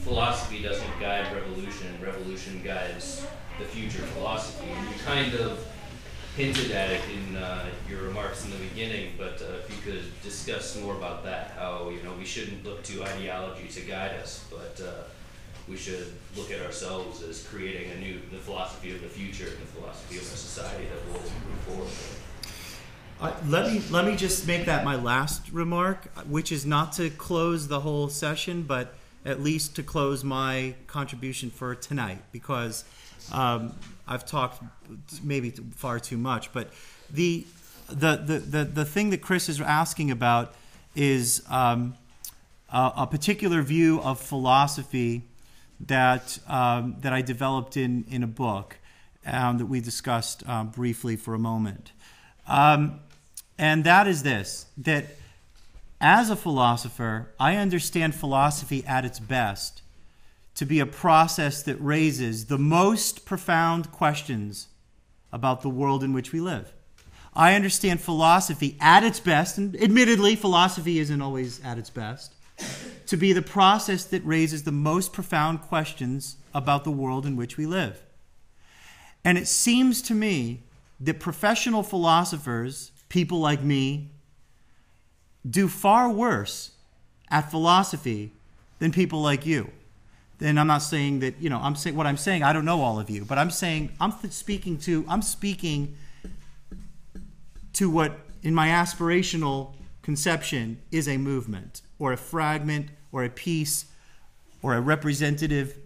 philosophy doesn't guide revolution, revolution guides the future philosophy. And you kind of hinted at it in your remarks in the beginning, but if you could discuss more about that, how we shouldn't look to ideology to guide us, but we should look at ourselves as creating a new philosophy of the future and the philosophy of our society that will move forward. Let me just make that my last remark, which is not to close the whole session, but at least to close my contribution for tonight, because I've talked maybe far too much. But the thing that Chris is asking about is a particular view of philosophy that that I developed in a book that we discussed briefly for a moment. And that is this, that as a philosopher, I understand philosophy at its best to be a process that raises the most profound questions about the world in which we live. I understand philosophy at its best, and admittedly, philosophy isn't always at its best, to be the process that raises the most profound questions about the world in which we live. And it seems to me that professional philosophers, people like me, do far worse at philosophy than people like you. And I'm not saying that, I'm saying what I'm saying, I don't know all of you, but I'm saying, I'm speaking to what in my aspirational conception is a movement or a fragment or a piece or a representative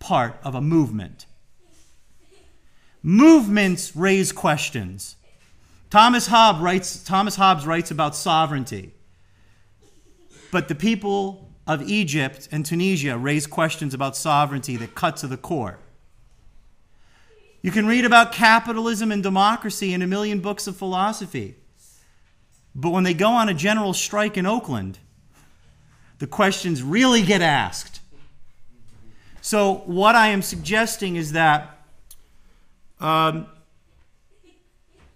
part of a movement. Movements raise questions. Thomas Hobbes writes about sovereignty. But the people of Egypt and Tunisia raise questions about sovereignty that cut to the core. You can read about capitalism and democracy in a million books of philosophy. But when they go on a general strike in Oakland, the questions really get asked. So what I am suggesting is that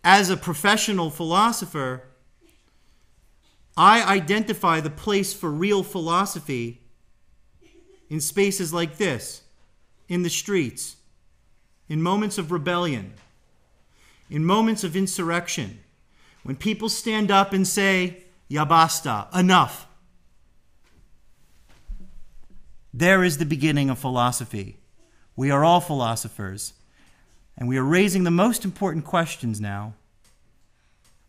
as a professional philosopher, I identify the place for real philosophy in spaces like this, in the streets, in moments of rebellion, in moments of insurrection, when people stand up and say, "Ya basta, enough." There is the beginning of philosophy. We are all philosophers. and we are raising the most important questions now.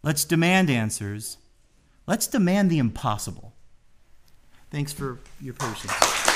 Let's demand answers. Let's demand the impossible. Thanks for your patience.